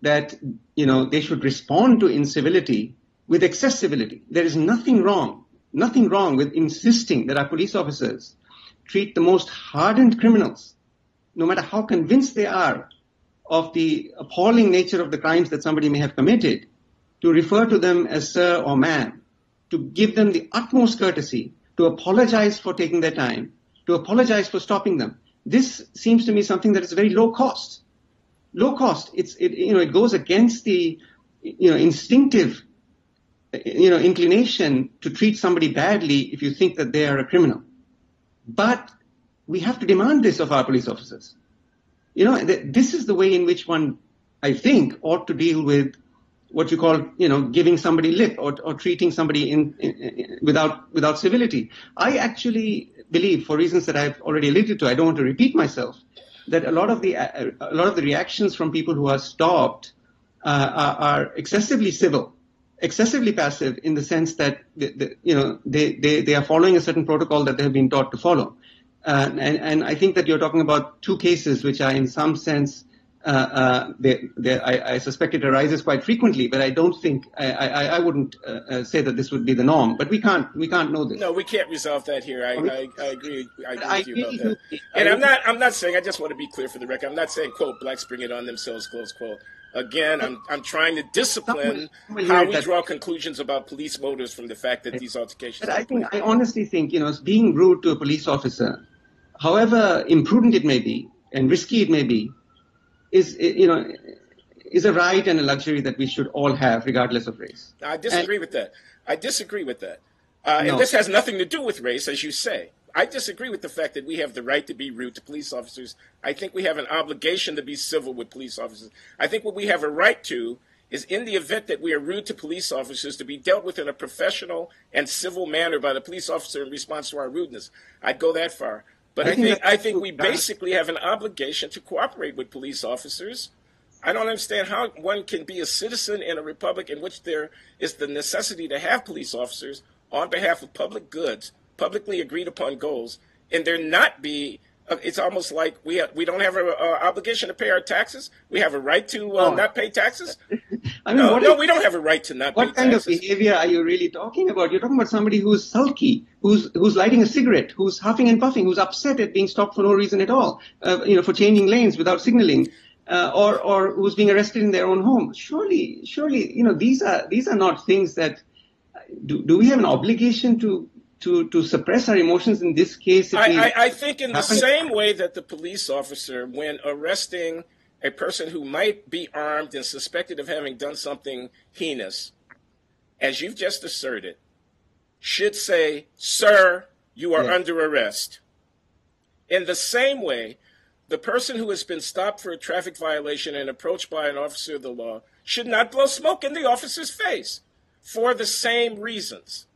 that you know they should respond to incivility with accessibility. There is nothing wrong, nothing wrong with insisting that our police officers treat the most hardened criminals, no matter how convinced they are of the appalling nature of the crimes that somebody may have committed, to refer to them as sir or ma'am, to give them the utmost courtesy, to apologize for taking their time, to apologize for stopping them. This seems to me something that is very low cost. Low cost. It's, it, you know, it goes against the, you know, instinctive, you know, inclination to treat somebody badly if you think that they are a criminal. But we have to demand this of our police officers. You know, th- this is the way in which one, I think, ought to deal with what you call, you know, giving somebody lip or, or treating somebody in, in, in without without civility. I actually believe, for reasons that I've already alluded to, I don't want to repeat myself, that a lot of the a lot of the reactions from people who are stopped uh, are, are excessively civil, excessively passive, in the sense that the, the, you know they, they they are following a certain protocol that they have been taught to follow. Uh, and, and I think that you're talking about two cases which are in some sense. Uh, uh, they, they, I, I suspect it arises quite frequently, but I don't think I, I, I wouldn't uh, uh, say that this would be the norm. But we can't we can't know this. No, we can't resolve that here. I, I, I agree. I agree I with you about that. You, and I, I'm not I'm not saying. I just want to be clear for the record. I'm not saying quote blacks bring it on themselves close quote. Again, I'm I'm trying to discipline how we draw conclusions about police motives from the fact that these altercations. But I think I honestly think you know being rude to a police officer, however imprudent it may be and risky it may be, is you know is a right and a luxury that we should all have, regardless of race. I disagree and, with that. I disagree with that. Uh, no. And this has nothing to do with race, as you say. I disagree with the fact that we have the right to be rude to police officers. I think we have an obligation to be civil with police officers. I think what we have a right to is, in the event that we are rude to police officers, to be dealt with in a professional and civil manner by the police officer in response to our rudeness. I'd go that far. But I think I think, I think we basically have an obligation to cooperate with police officers. I don't understand how one can be a citizen in a republic in which there is the necessity to have police officers on behalf of public goods, publicly agreed upon goals, and there not be. It's almost like we we don't have an obligation to pay our taxes. We have a right to uh, oh. not pay taxes. I mean, no, no is, we don't have a right to not pay taxes. What kind of behavior are you really talking about? You're talking about somebody who's sulky, who's who's lighting a cigarette, who's huffing and puffing, who's upset at being stopped for no reason at all, uh, you know, for changing lanes without signaling, uh, or or who's being arrested in their own home. Surely, surely, you know, these are these are not things that. Do, do we have an obligation to? To, to suppress our emotions in this case? I, I, I think in the same way that the police officer, when arresting a person who might be armed and suspected of having done something heinous, as you've just asserted, should say, sir, you are yeah. under arrest. In the same way, the person who has been stopped for a traffic violation and approached by an officer of the law should not blow smoke in the officer's face for the same reasons.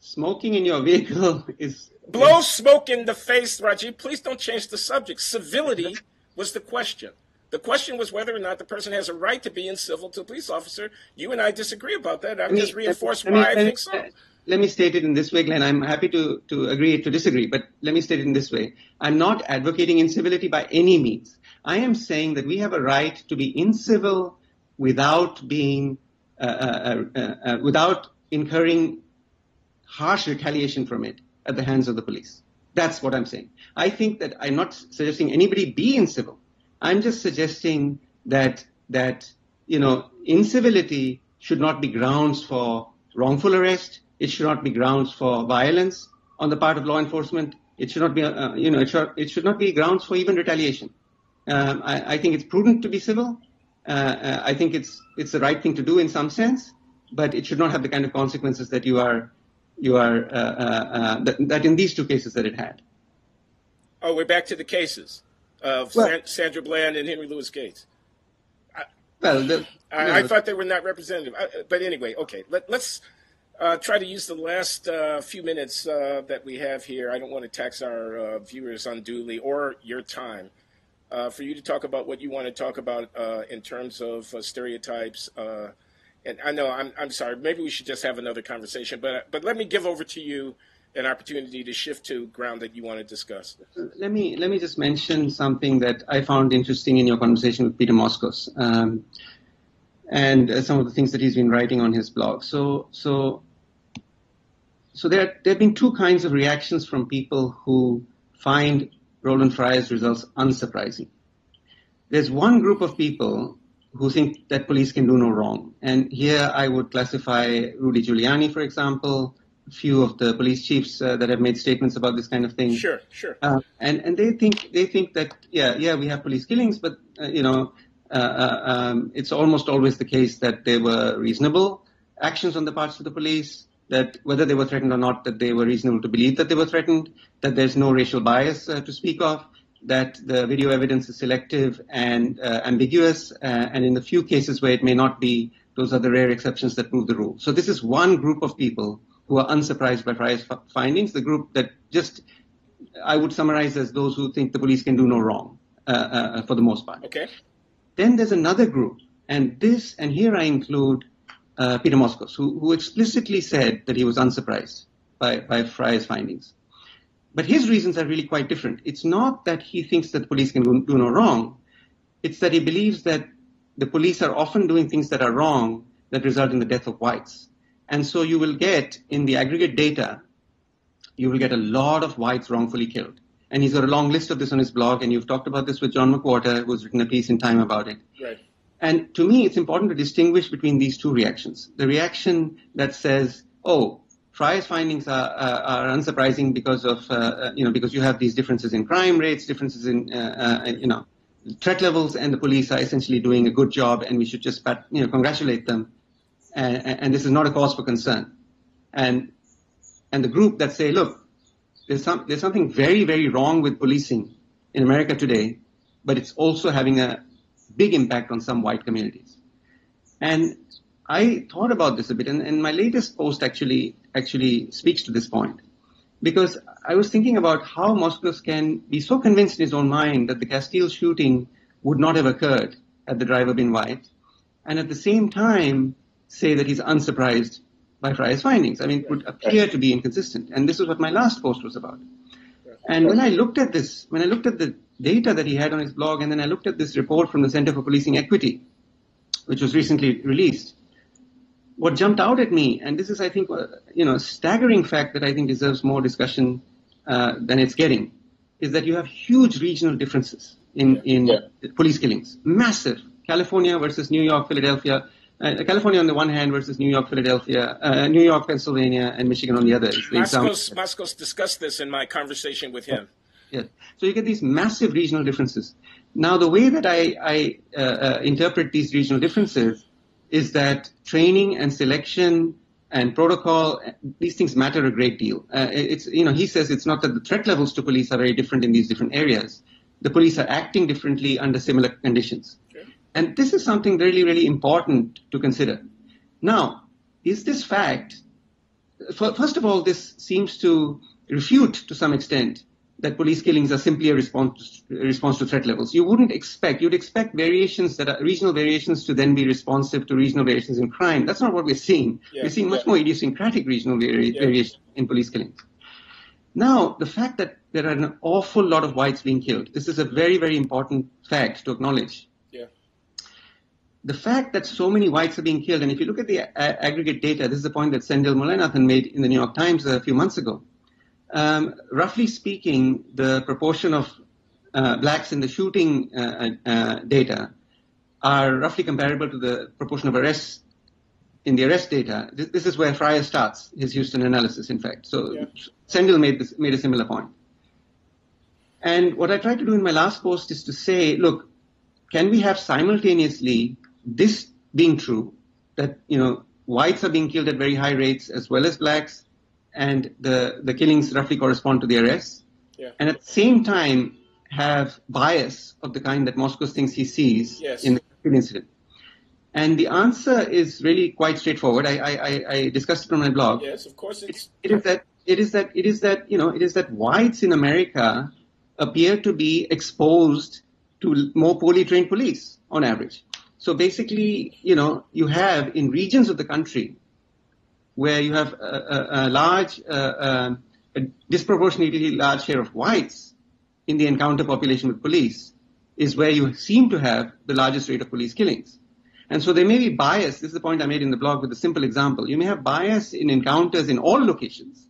Smoking in your vehicle is... Blow smoke in the face, Rajiv. Please don't change the subject. Civility was the question. The question was whether or not the person has a right to be incivil to a police officer. You and I disagree about that. I've just reinforced why me, I think so. Let me state it in this way, Glenn. I'm happy to, to agree to disagree, but let me state it in this way. I'm not advocating incivility by any means. I am saying that we have a right to be incivil without being... Uh, uh, uh, uh, without incurring... harsh retaliation from it at the hands of the police. That's what I'm saying. I think that I'm not suggesting anybody be incivil. I'm just suggesting that, that you know, incivility should not be grounds for wrongful arrest. It should not be grounds for violence on the part of law enforcement. It should not be, uh, you know, it should, it should not be grounds for even retaliation. Um, I, I think it's prudent to be civil. Uh, I think it's, it's the right thing to do in some sense, but it should not have the kind of consequences that you are You are uh, uh, uh, that, that in these two cases that it had. Oh, we're back to the cases of well, Sandra Bland and Henry Louis Gates. I, well, the, I, no, I thought they were not representative. I, but anyway, okay, let, let's uh, try to use the last uh, few minutes uh, that we have here. I don't want to tax our uh, viewers unduly or your time uh, for you to talk about what you want to talk about uh, in terms of uh, stereotypes. Uh, and I know, I'm, I'm sorry, maybe we should just have another conversation, but but let me give over to you an opportunity to shift to ground that you want to discuss. Let me let me just mention something that I found interesting in your conversation with Peter Moskos, um, and uh, some of the things that he's been writing on his blog. So so so there there have been two kinds of reactions from people who find Roland Fryer's results unsurprising. There's one group of people who think that police can do no wrong, and here I would classify Rudy Giuliani, for example. Few of the police chiefs uh, that have made statements about this kind of thing. Sure, sure. Uh, and and they think they think that yeah yeah we have police killings, but uh, you know uh, uh, um, it's almost always the case that they were reasonable actions on the parts of the police. That whether they were threatened or not, that they were reasonable to believe that they were threatened. That there's no racial bias uh, to speak of. That the video evidence is selective and uh, ambiguous. Uh, and in the few cases where it may not be, those are the rare exceptions that prove the rule. So this is one group of people who are unsurprised by Fryer's findings, the group that just, I would summarize as those who think the police can do no wrong, uh, uh, for the most part. Okay. Then there's another group, and this, and here I include uh, Peter Moskos, who, who explicitly said that he was unsurprised by, by Fryer's findings. But his reasons are really quite different. It's not that he thinks that the police can do no wrong, it's that he believes that the police are often doing things that are wrong that result in the death of whites. And so you will get, in the aggregate data, you will get a lot of whites wrongfully killed. And he's got a long list of this on his blog, and you've talked about this with John McWhorter, who's written a piece in Time about it. Right. And to me, it's important to distinguish between these two reactions. The reaction that says, oh, Fryer's findings are, uh, are unsurprising because of, uh, you know, because you have these differences in crime rates, differences in, uh, uh, you know, threat levels, and the police are essentially doing a good job, and we should just, you know, congratulate them. And, and this is not a cause for concern. And and the group that say, look, there's some there's something very, very wrong with policing in America today, but it's also having a big impact on some white communities. And I thought about this a bit, and, and my latest post actually actually speaks to this point, because I was thinking about how Moskos can be so convinced in his own mind that the Castile shooting would not have occurred had the driver been white, and at the same time say that he's unsurprised by Fryer's findings. I mean, it would appear to be inconsistent. And this is what my last post was about. And when I looked at this, when I looked at the data that he had on his blog, and then I looked at this report from the Center for Policing Equity, which was recently released, what jumped out at me, and this is, I think, you know, a staggering fact that I think deserves more discussion uh, than it's getting, is that you have huge regional differences in, in yeah. police killings. Massive. California versus New York, Philadelphia. Uh, California on the one hand versus New York, Philadelphia, uh, New York, Pennsylvania, and Michigan on the other. Moskos, Moskos discussed this in my conversation with him. Yes. So you get these massive regional differences. Now, the way that I, I uh, uh, interpret these regional differences is that training and selection and protocol, these things matter a great deal. Uh, it's, you know, he says it's not that the threat levels to police are very different in these different areas. The police are acting differently under similar conditions. And this is something really, really important to consider. Now, is this fact, first of all, this seems to refute to some extent that police killings are simply a response, response to threat levels. You wouldn't expect, you'd expect variations that are regional variations to then be responsive to regional variations in crime. That's not what we're seeing. Yeah, we're seeing much yeah. more idiosyncratic regional vari- yeah. variation in police killings. Now, the fact that there are an awful lot of whites being killed, this is a very, very important fact to acknowledge. The fact that so many whites are being killed, and if you look at the a- aggregate data, this is a point that Sendhil Mullainathan made in the New York Times a few months ago. Um, roughly speaking, the proportion of uh, blacks in the shooting uh, uh, data are roughly comparable to the proportion of arrests in the arrest data. This, this is where Fryer starts his Houston analysis, in fact. So yeah. Sendhil made, this, made a similar point. And what I tried to do in my last post is to say, look, can we have simultaneously this being true, that, you know, whites are being killed at very high rates as well as blacks, and the, the killings roughly correspond to the arrests, yeah. and at the same time have bias of the kind that Moskos thinks he sees yes. in the incident? And the answer is really quite straightforward. I, I, I discussed it on my blog. Yes, of course. It's... It, it is that it is that it is that you know it is that whites in America appear to be exposed to more poorly trained police on average. So basically, you know, you have in regions of the country where you have a, a, a large, uh, a disproportionately large share of whites in the encounter population with police is where you seem to have the largest rate of police killings. And so there may be bias. This is the point I made in the blog with a simple example. You may have bias in encounters in all locations.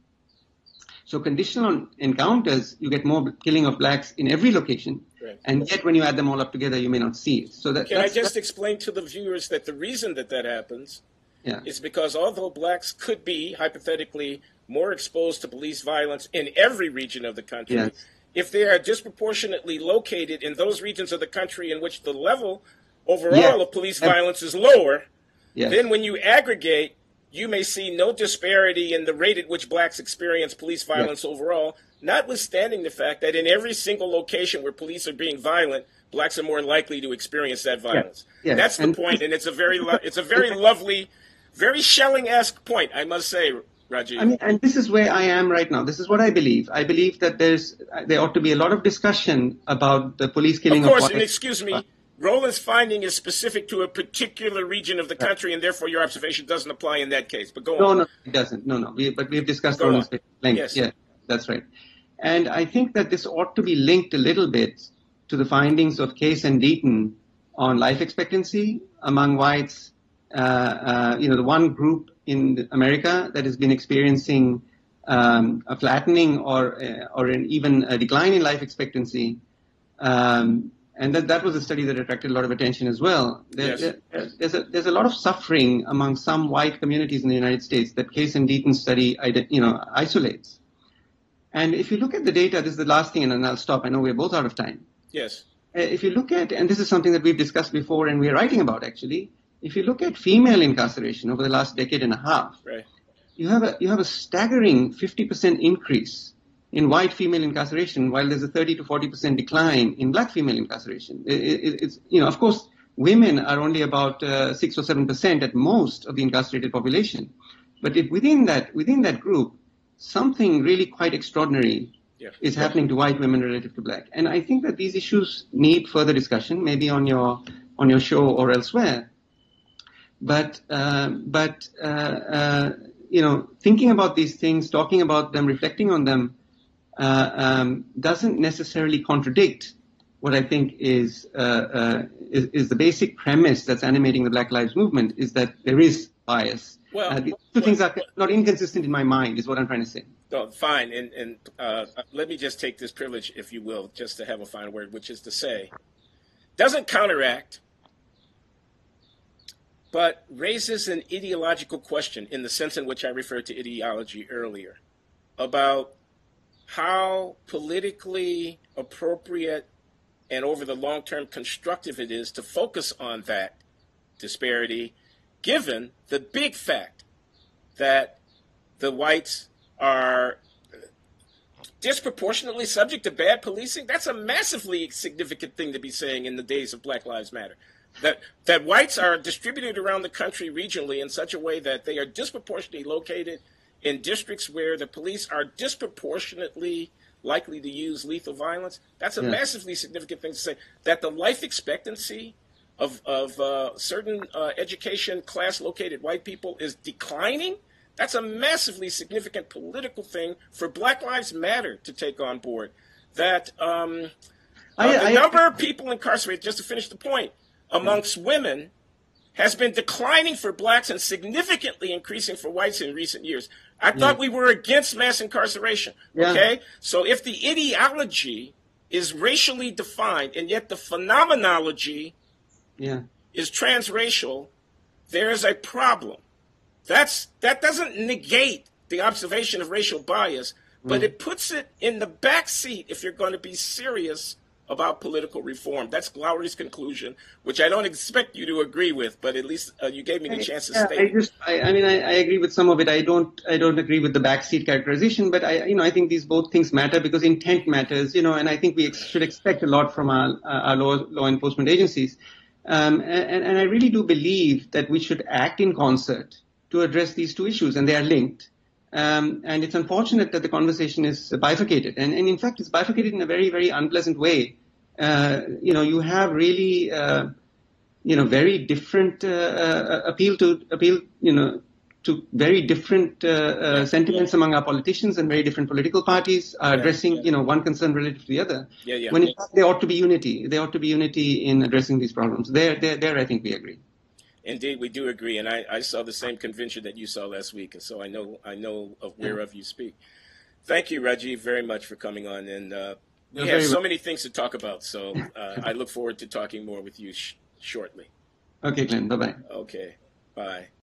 So conditional on encounters, you get more killing of blacks in every location. Right. And yet when you add them all up together, you may not see it. So that, Can that's, I just that's... explain to the viewers that the reason that that happens yeah. is because although blacks could be hypothetically more exposed to police violence in every region of the country, yes. if they are disproportionately located in those regions of the country in which the level overall yes. of police violence is lower, yes. then when you aggregate, you may see no disparity in the rate at which blacks experience police violence yes. overall, notwithstanding the fact that in every single location where police are being violent, blacks are more likely to experience that violence. Yes. Yes. That's the and, point, and it's a very lo it's a very lovely, very Schelling-esque point, I must say, Rajiv. I mean, and this is where I am right now. This is what I believe. I believe that there's there ought to be a lot of discussion about the police killing of whites. Of course, and excuse me. Roland's finding is specific to a particular region of the country, and therefore your observation doesn't apply in that case. But go no, on. No, no, it doesn't. No, no. We, but we've discussed Roland's length. Yes. Yeah, that's right. And I think that this ought to be linked a little bit to the findings of Case and Deaton on life expectancy among whites. Uh, uh, you know, the one group in America that has been experiencing um, a flattening or uh, or an even a decline in life expectancy. Um, And that, that was a study that attracted a lot of attention as well. There, yes. there, there's, a, there's a lot of suffering among some white communities in the United States that Case and Deaton's study you know, isolates. And if you look at the data, this is the last thing, and then I'll stop. I know we're both out of time. Yes. If you look at, and this is something that we've discussed before and we're writing about actually, if you look at female incarceration over the last decade and a half, right. you have a, you have a staggering fifty percent increase in white female incarceration, while there's a thirty to forty percent decline in black female incarceration. It, it, it's, you know, of course, women are only about uh, six or seven percent at most of the incarcerated population. But if within that, within that group, something really quite extraordinary yeah. is happening to white women relative to black. And I think that these issues need further discussion, maybe on your, on your show or elsewhere. But, uh, but uh, uh, you know, thinking about these things, talking about them, reflecting on them, Uh, um, doesn't necessarily contradict what I think is, uh, uh, is is the basic premise that's animating the Black Lives Movement, is that there is bias. Well, uh, these two well, things are not inconsistent in my mind, is what I'm trying to say. Oh, fine, and, and uh, let me just take this privilege, if you will, just to have a final word, which is to say, doesn't counteract, but raises an ideological question in the sense in which I referred to ideology earlier, about how politically appropriate and over the long term constructive it is to focus on that disparity, given the big fact that the whites are disproportionately subject to bad policing. That's a massively significant thing to be saying in the days of Black Lives Matter. That, that whites are distributed around the country regionally in such a way that they are disproportionately located in districts where the police are disproportionately likely to use lethal violence. That's a yeah. massively significant thing to say. That the life expectancy of, of uh, certain uh, education class-located white people is declining, that's a massively significant political thing for Black Lives Matter to take on board. That um, I, uh, the I, number I, of people incarcerated, just to finish the point, amongst yeah. women has been declining for blacks and significantly increasing for whites in recent years. I thought yeah. we were against mass incarceration, yeah. okay? So if the ideology is racially defined and yet the phenomenology yeah. is transracial, there is a problem. That's, that doesn't negate the observation of racial bias, but mm. it puts it in the back seat if you're going to be serious about political reform. That's Lowry's conclusion, which I don't expect you to agree with, but at least uh, you gave me the chance to yeah, state. I just, I, I mean, I, I agree with some of it. I don't, I don't agree with the backseat characterization, but I, you know, I think these both things matter because intent matters, you know, and I think we ex- should expect a lot from our, uh, our law, law enforcement agencies. Um, and, and I really do believe that we should act in concert to address these two issues, and they are linked. Um, and it's unfortunate that the conversation is bifurcated. And, and in fact, it's bifurcated in a very, very unpleasant way. Uh, you know, you have really, uh, you know, very different uh, appeal to appeal, you know, to very different uh, uh, sentiments yeah. among our politicians, and very different political parties are yeah, addressing, yeah. you know, one concern relative to the other. Yeah, yeah, when in yeah. fact, there ought to be unity. There ought to be unity in addressing these problems. There, there, there, I think we agree. Indeed, we do agree, and I, I saw the same convention that you saw last week, and so I know I know of whereof you speak. Thank you, Rajiv, very much for coming on, and uh, we You're have so much. many things to talk about, so uh, I look forward to talking more with you sh- shortly. Okay, Glenn, bye-bye. Okay, bye.